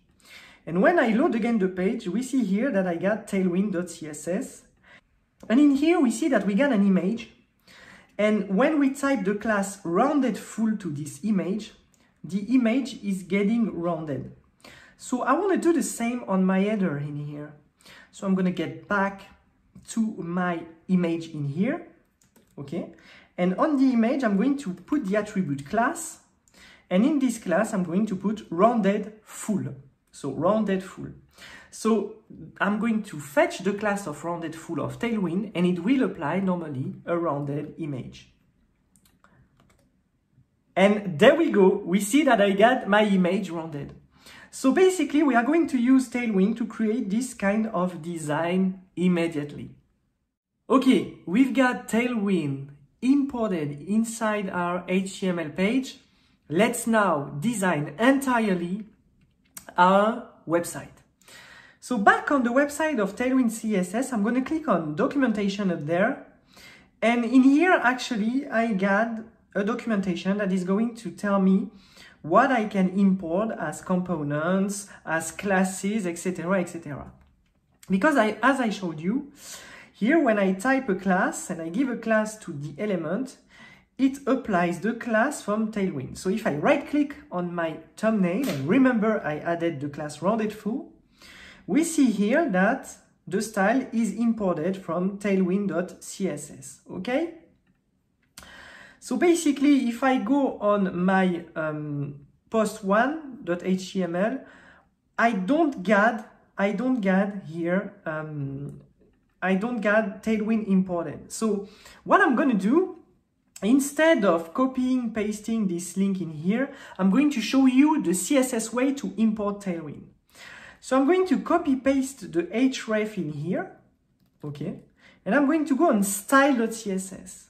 And when I load again the page, we see here that I got tailwind.css. And in here, we see that we got an image. And when we type the class rounded full to this image, the image is getting rounded. So I want to do the same on my header in here. So I'm going to get back to my image in here. Okay. And on the image, I'm going to put the attribute class. And in this class, I'm going to put rounded full. So rounded full. So I'm going to fetch the class of rounded full of Tailwind, and it will apply normally a rounded image. And there we go. We see that I got my image rounded. So basically, we are going to use Tailwind to create this kind of design immediately. Okay, we've got Tailwind imported inside our HTML page. Let's now design entirely our website. So back on the website of Tailwind CSS, I'm going to click on documentation up there. And in here, actually, I got a documentation that is going to tell me what I can import as components, as classes, etc., etc. Because as I showed you, here when I type a class and I give a class to the element, it applies the class from Tailwind. So if I right-click on my thumbnail, and remember I added the class rounded full, we see here that the style is imported from tailwind.css, okay? So basically, if I go on my post1.html, I don't get Tailwind imported. So what I'm going to do, instead of copying, pasting this link in here, I'm going to show you the CSS way to import Tailwind. So I'm going to copy paste the href in here, okay? And I'm going to go on style.css.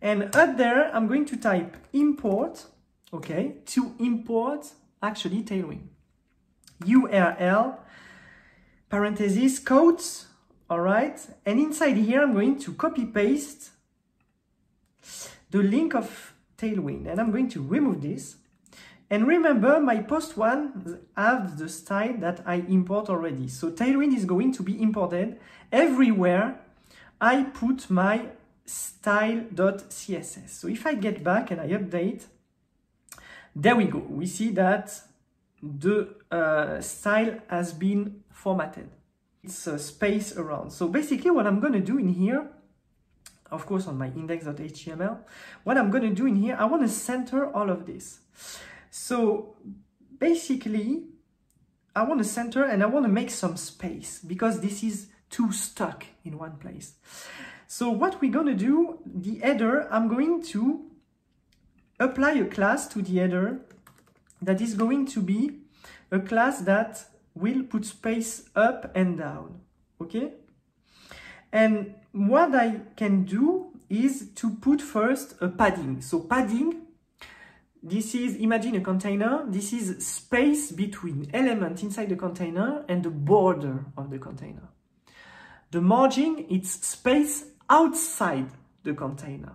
And up there, I'm going to type import, okay, to import, actually, Tailwind. URL, parentheses, quotes, all right? And inside here, I'm going to copy-paste the link of Tailwind. And I'm going to remove this. And remember, my post one has the style that I import already. So Tailwind is going to be imported everywhere I put my style.css. So if I get back and I update, there we go. We see that the style has been formatted. It's a space around. So basically what I'm going to do in here, of course on my index.html, what I'm going to do in here, I want to center all of this. So basically I want to center and I want to make some space because this is too stuck in one place. So what we're going to do, the header, I'm going to apply a class to the header that is going to be a class that will put space up and down, okay? And what I can do is to put first a padding. So padding, this is, imagine a container, this is space between element inside the container and the border of the container. The margin, it's space outside the container.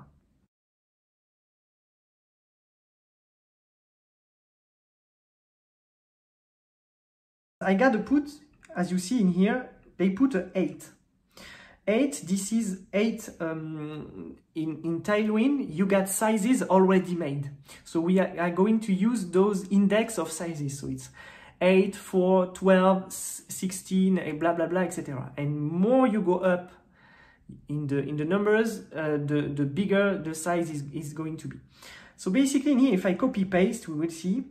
I gotta put, as you see in here, they put an 8. 8, this is 8 in Tailwind, you got sizes already made. So we are going to use those index of sizes. So it's 8, 4, 12, 16, and blah, blah, blah, etc. And more you go up in the numbers, the bigger the size is going to be. So basically in here, if I copy paste, we will see,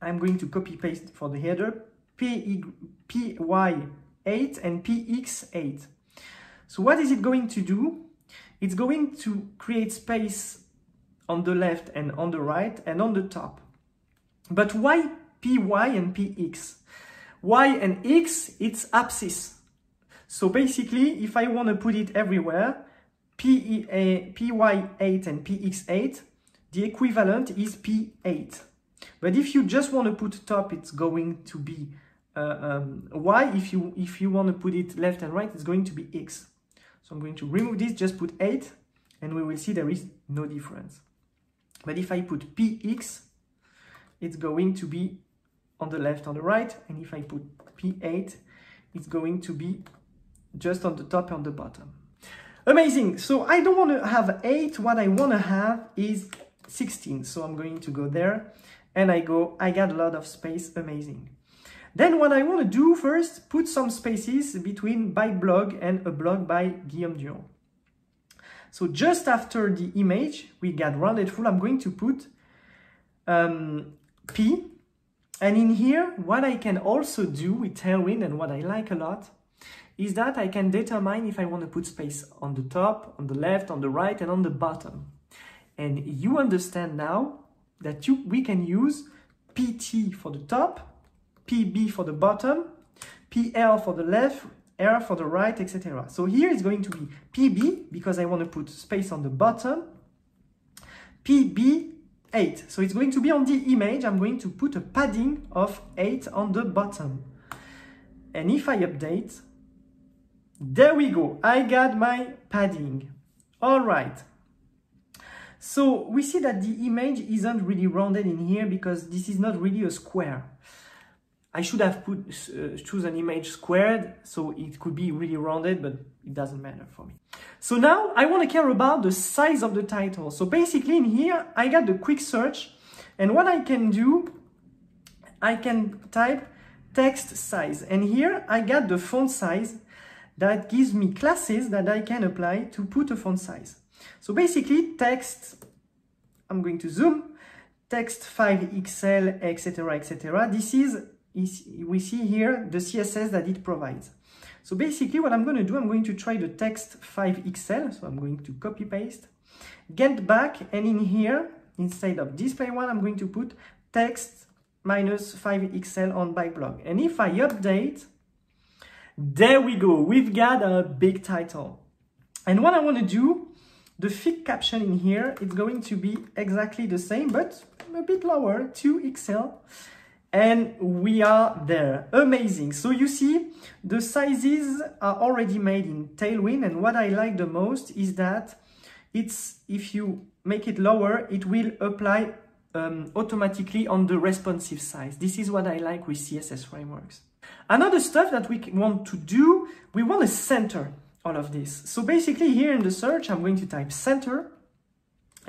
I'm going to copy paste for the header, py8 and px8. So what is it going to do? It's going to create space on the left and on the right and on the top. But why py and px? Y and x, it's axis. So basically, if I want to put it everywhere, py8 and px8, the equivalent is p8. But if you just want to put top, it's going to be y. If you want to put it left and right, it's going to be x. So I'm going to remove this, just put 8, and we will see there is no difference. But if I put px, it's going to be on the left, on the right, and if I put p8, it's going to be just on the top and the bottom. Amazing. So I don't want to have 8. What I want to have is 16. So I'm going to go there, and I got a lot of space. Amazing. Then what I want to do first, put some spaces between by blog and a blog by Guillaume Durand. So just after the image, we got rounded full. I'm going to put P. And in here, what I can also do with Tailwind, and what I like a lot, is that I can determine if I want to put space on the top, on the left, on the right, and on the bottom. And you understand now that we can use PT for the top, PB for the bottom, PL for the left, R for the right, etc. So here it's going to be PB, because I want to put space on the bottom, PB 8. So it's going to be on the image. I'm going to put a padding of 8 on the bottom. And if I update, there we go. I got my padding. All right. So we see that the image isn't really rounded in here, because this is not really a square. I should have choose an image squared, so it could be really rounded, but it doesn't matter for me. So now I want to care about the size of the title. So basically in here, I got the quick search, and what I can do, I can type text size. And here I got the font size that gives me classes that I can apply to put a font size. So basically text, I'm going to zoom, text 5XL, etc., etc. This is we see here the CSS that it provides. So basically what I'm going to do, I'm going to try the text 5XL. So I'm going to copy paste, get back, and in here, instead of display one, I'm going to put text minus 5XL on by blog. And if I update, there we go. We've got a big title. And what I want to do, the thick caption in here, it's going to be exactly the same, but a bit lower, 2XL. And we are there. Amazing. So you see, the sizes are already made in Tailwind. And what I like the most is that if you make it lower, it will apply automatically on the responsive size. This is what I like with CSS frameworks. Another stuff that we want to do, we want to center all of this. So basically here in the search, I'm going to type center.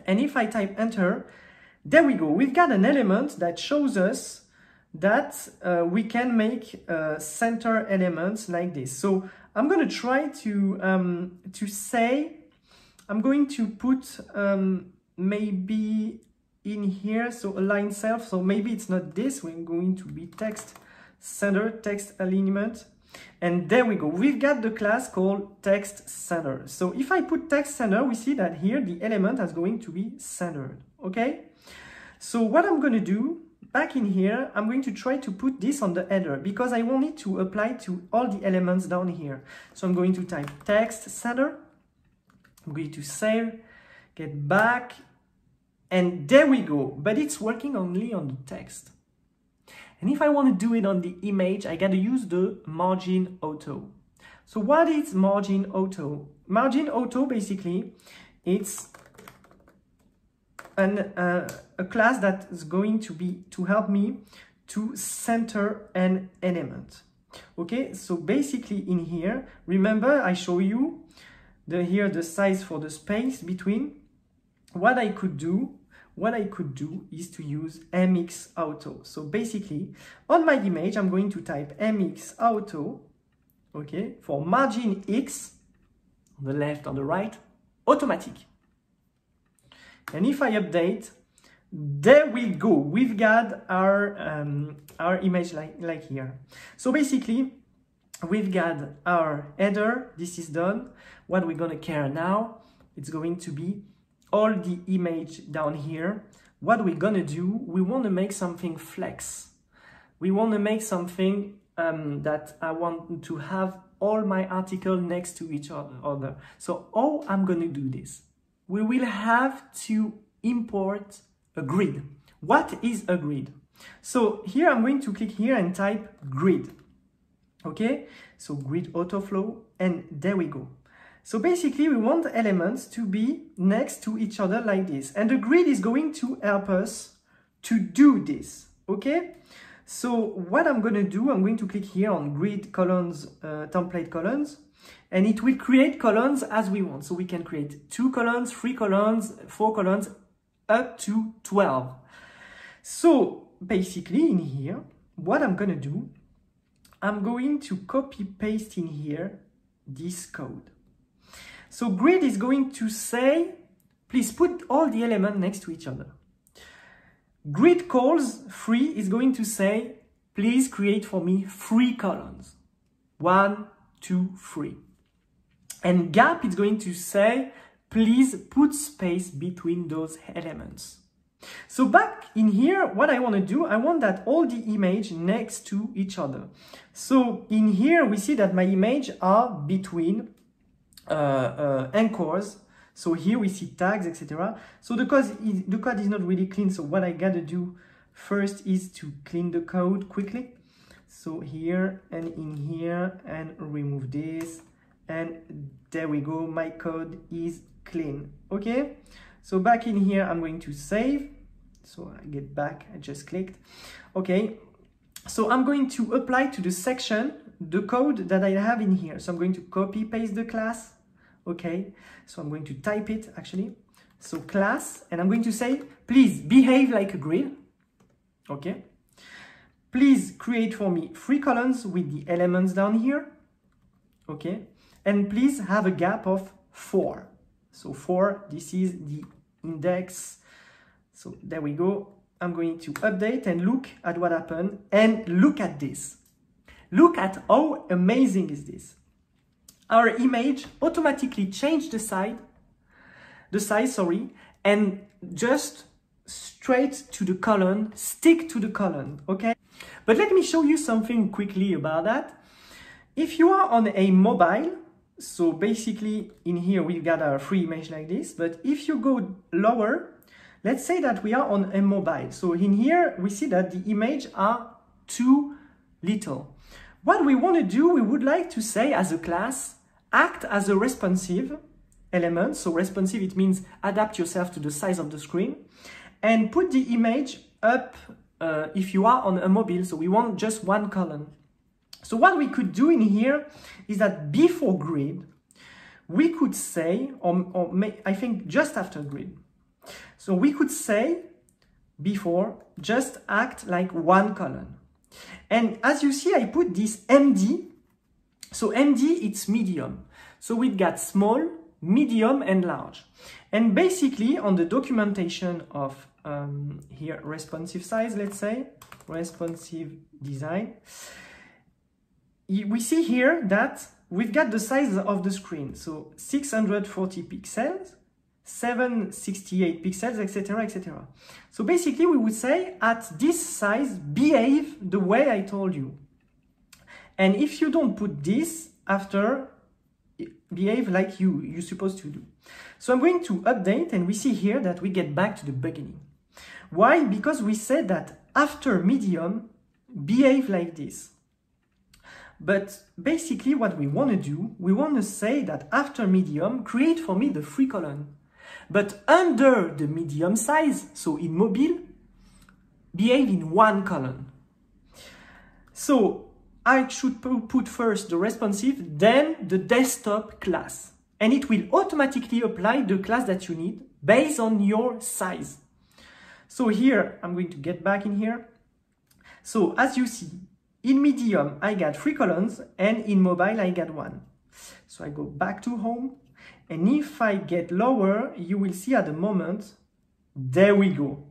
And if I type enter, there we go. We've got an element that shows us that we can make center elements like this. So I'm going to try to say, I'm going to put maybe in here, so align self. So maybe it's not this, we're going to be text center, text alignment. And there we go. We've got the class called text center. So if I put text center, we see that here the element is going to be centered. Okay. So what I'm going to do, back in here, I'm going to try to put this on the header, because I want it to apply to all the elements down here. So I'm going to type text center. I'm going to save, get back, and there we go. But it's working only on the text. And if I want to do it on the image, I got to use the margin auto. So what is margin auto? Margin auto, basically, it's a class that is going to help me to center an element. Okay, so basically in here, remember I show you the size for the space between. What I could do is to use mx auto. So basically on my image, I'm going to type mx auto, okay, for margin x on the left, on the right, automatic. And if I update, there we go. We've got our image like here. So basically, we've got our header. This is done. What we're going to care now, it's going to be all the image down here. What we're going to do, we want to make something flex. We want to make something that I want to have all my articles next to each other. So how I'm going to do this? We will have to import a grid. What is a grid? So here I'm going to click here and type grid. Okay, so grid autoflow, and there we go. So basically we want elements to be next to each other like this. And the grid is going to help us to do this. Okay, so what I'm going to do, I'm going to click here on grid columns, template columns, and it will create columns as we want. So we can create 2 columns, 3 columns, 4 columns, up to 12. So basically in here, what I'm going to do, I'm going to copy paste in here this code. So grid is going to say, please put all the elements next to each other. Grid calls 3 is going to say, please create for me 3 columns. 1, 2, 3. And gap is going to say, please put space between those elements. So back in here, what I want to do, I want that all the image next to each other. So in here, we see that my image are between anchors. So here we see tags, etc. So the code is not really clean. So what I gotta do first is to clean the code quickly. So here and in here, and remove this. And there we go, my code is clean. Okay, so back in here, I'm going to save. So I get back, I just clicked. Okay, so I'm going to apply to the section the code that I have in here. So I'm going to copy paste the class. Okay, so I'm going to type it actually. So class, and I'm going to say, please behave like a grid. Okay, please create for me 3 columns with the elements down here. Okay, and please have a gap of 4. So 4, this is the index. So there we go. I'm going to update and look at what happened. And look at this. Look at how amazing is this. Our image automatically changed the size, and just straight to the column, stick to the column, okay? But let me show you something quickly about that. If you are on a mobile, so basically in here we've got our free image like this, but if you go lower, let's say that we are on a mobile. So in here we see that the image are too little. What we want to do, we would like to say as a class, act as a responsive element. So responsive, it means adapt yourself to the size of the screen, and put the image up if you are on a mobile. So we want just 1 column. So what we could do in here is that before grid, we could say, I think just after grid. So we could say before, just act like 1 column. And as you see, I put this MD. So MD, it's medium. So we've got small, medium, and large. And basically on the documentation of here, responsive size, let's say, responsive design, we see here that we've got the size of the screen. So 640 pixels, 768 pixels, etc., etc. So basically we would say at this size, behave the way I told you. And if you don't put this after, behave like you're supposed to do. So I'm going to update, and we see here that we get back to the beginning. Why? Because we said that after medium, behave like this. But basically what we want to do, we want to say that after medium, create for me the 3 column. But under the medium size, so in mobile, behave in 1 column. So I should put first the responsive, then the desktop class. And it will automatically apply the class that you need based on your size. So here, I'm going to get back in here. So as you see, in medium, I got 3 columns, and in mobile, I got 1. So I go back to home. And if I get lower, you will see at the moment, there we go.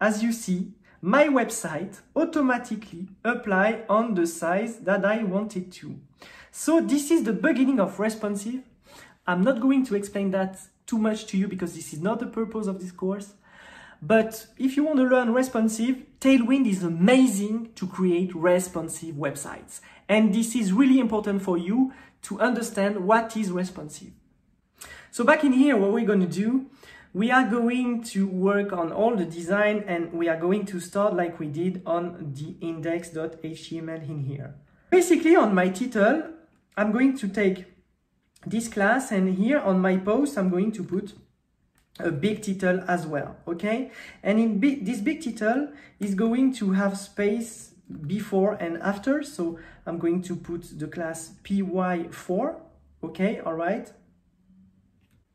As you see, my website automatically apply on the size that I wanted to. So this is the beginning of responsive. I'm not going to explain that too much to you because this is not the purpose of this course. But if you want to learn responsive, Tailwind is amazing to create responsive websites. And this is really important for you to understand what is responsive. So back in here, what we're going to do, we are going to work on all the design and we are going to start like we did on the index.html in here. Basically on my title, I'm going to take this class and here on my post, I'm going to put a big title as well, okay? And in this big title is going to have space before and after. So I'm going to put the class py4, okay, all right?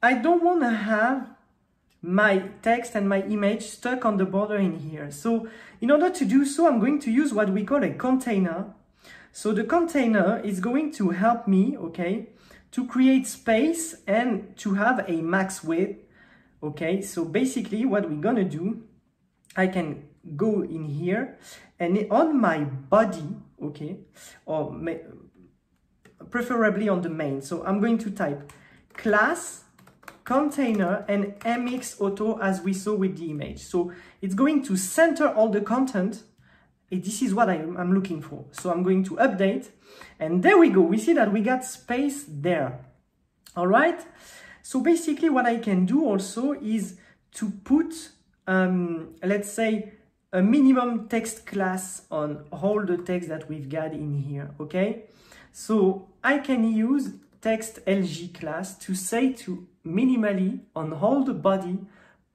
I don't want to have my text and my image stuck on the border in here. So in order to do so, I'm going to use what we call a container. So the container is going to help me, okay, to create space and to have a max width. Okay, so basically what we're gonna do, I can go in here and on my body, okay, or preferably on the main. So I'm going to type class container and mx auto as we saw with the image. So it's going to center all the content. This is what I'm looking for. So I'm going to update and there we go. We see that we got space there. All right. So basically what I can do also is to put, let's say, a minimum text class on all the text that we've got in here. Okay. So I can use text LG class to say to minimally on all the body,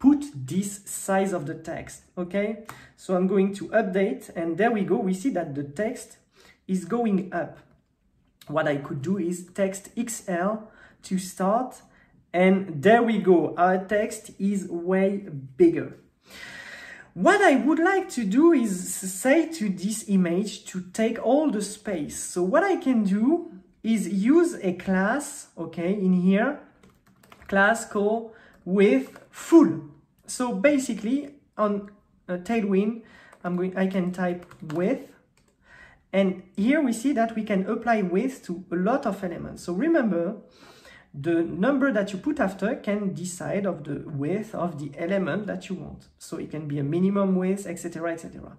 put this size of the text, okay? So I'm going to update and there we go. We see that the text is going up. What I could do is text XL to start and there we go. Our text is way bigger. What I would like to do is say to this image to take all the space. So what I can do is use a class, okay, in here, class called with full. So basically on Tailwind, I can type width. And here we see that we can apply width to a lot of elements. So remember, the number that you put after can decide of the width of the element that you want. So it can be a minimum width, etc., etc.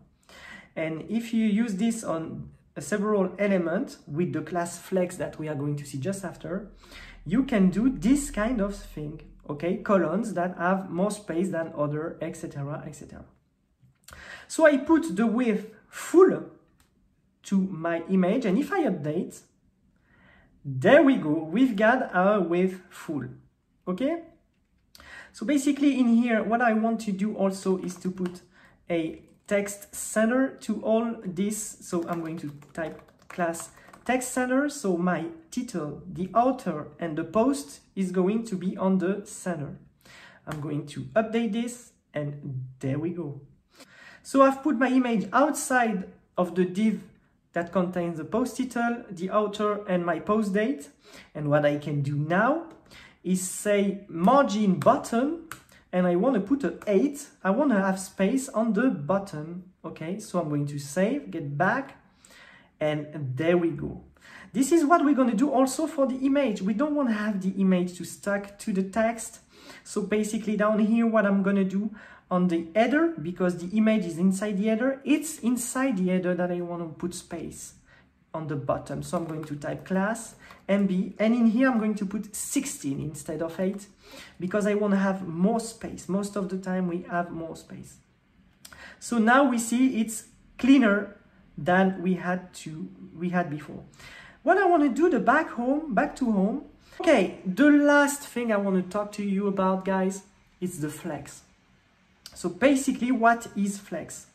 And if you use this on several elements with the class flex that we are going to see just after, you can do this kind of thing. Okay, columns that have more space than other, etc., etc. So I put the width full to my image, and if I update, there we go, we've got our width full, okay? So basically in here, what I want to do also is to put a text center to all this. So I'm going to type class text center, so my title, the author, and the post is going to be on the center. I'm going to update this, and there we go. So I've put my image outside of the div that contains the post title, the author, and my post date. And what I can do now is say margin bottom, and I want to put an 8. I want to have space on the bottom. Okay, so I'm going to save, get back, and there we go. This is what we're going to do also for the image. We don't want to have the image to stuck to the text. So basically down here, what I'm going to do on the header, because the image is inside the header, it's inside the header that I want to put space on the bottom. So I'm going to type class MB, and in here I'm going to put 16 instead of 8, because I want to have more space. Most of the time we have more space. So now we see it's cleaner than we had before. What I want to do, the back to home. Okay, the last thing I want to talk to you about, guys, is the flex. So basically, what is flex?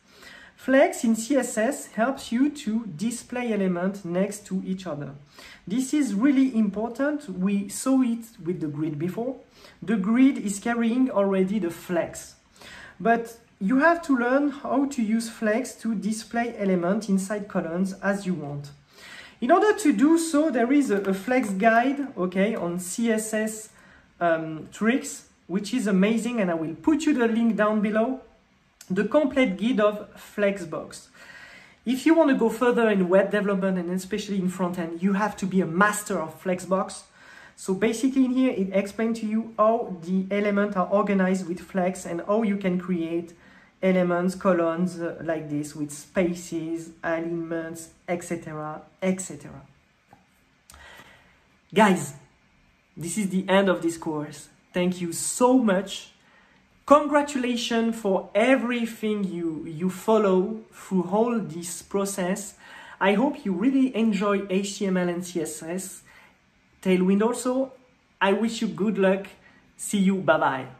Flex in CSS helps you to display elements next to each other. This is really important. We saw it with the grid before. The grid is carrying already the flex, but you have to learn how to use flex to display elements inside columns as you want. In order to do so, there is a flex guide, okay, on CSS tricks, which is amazing, and I will put you the link down below, the complete guide of Flexbox. If you want to go further in web development and especially in front-end, you have to be a master of Flexbox. So basically in here, it explains to you how the elements are organized with flex and how you can create elements, columns like this with spaces, alignments, etc., etc. Guys, this is the end of this course. Thank you so much. Congratulations for everything you follow through all this process. I hope you really enjoy HTML and CSS. Tailwind also. I wish you good luck. See you. Bye-bye.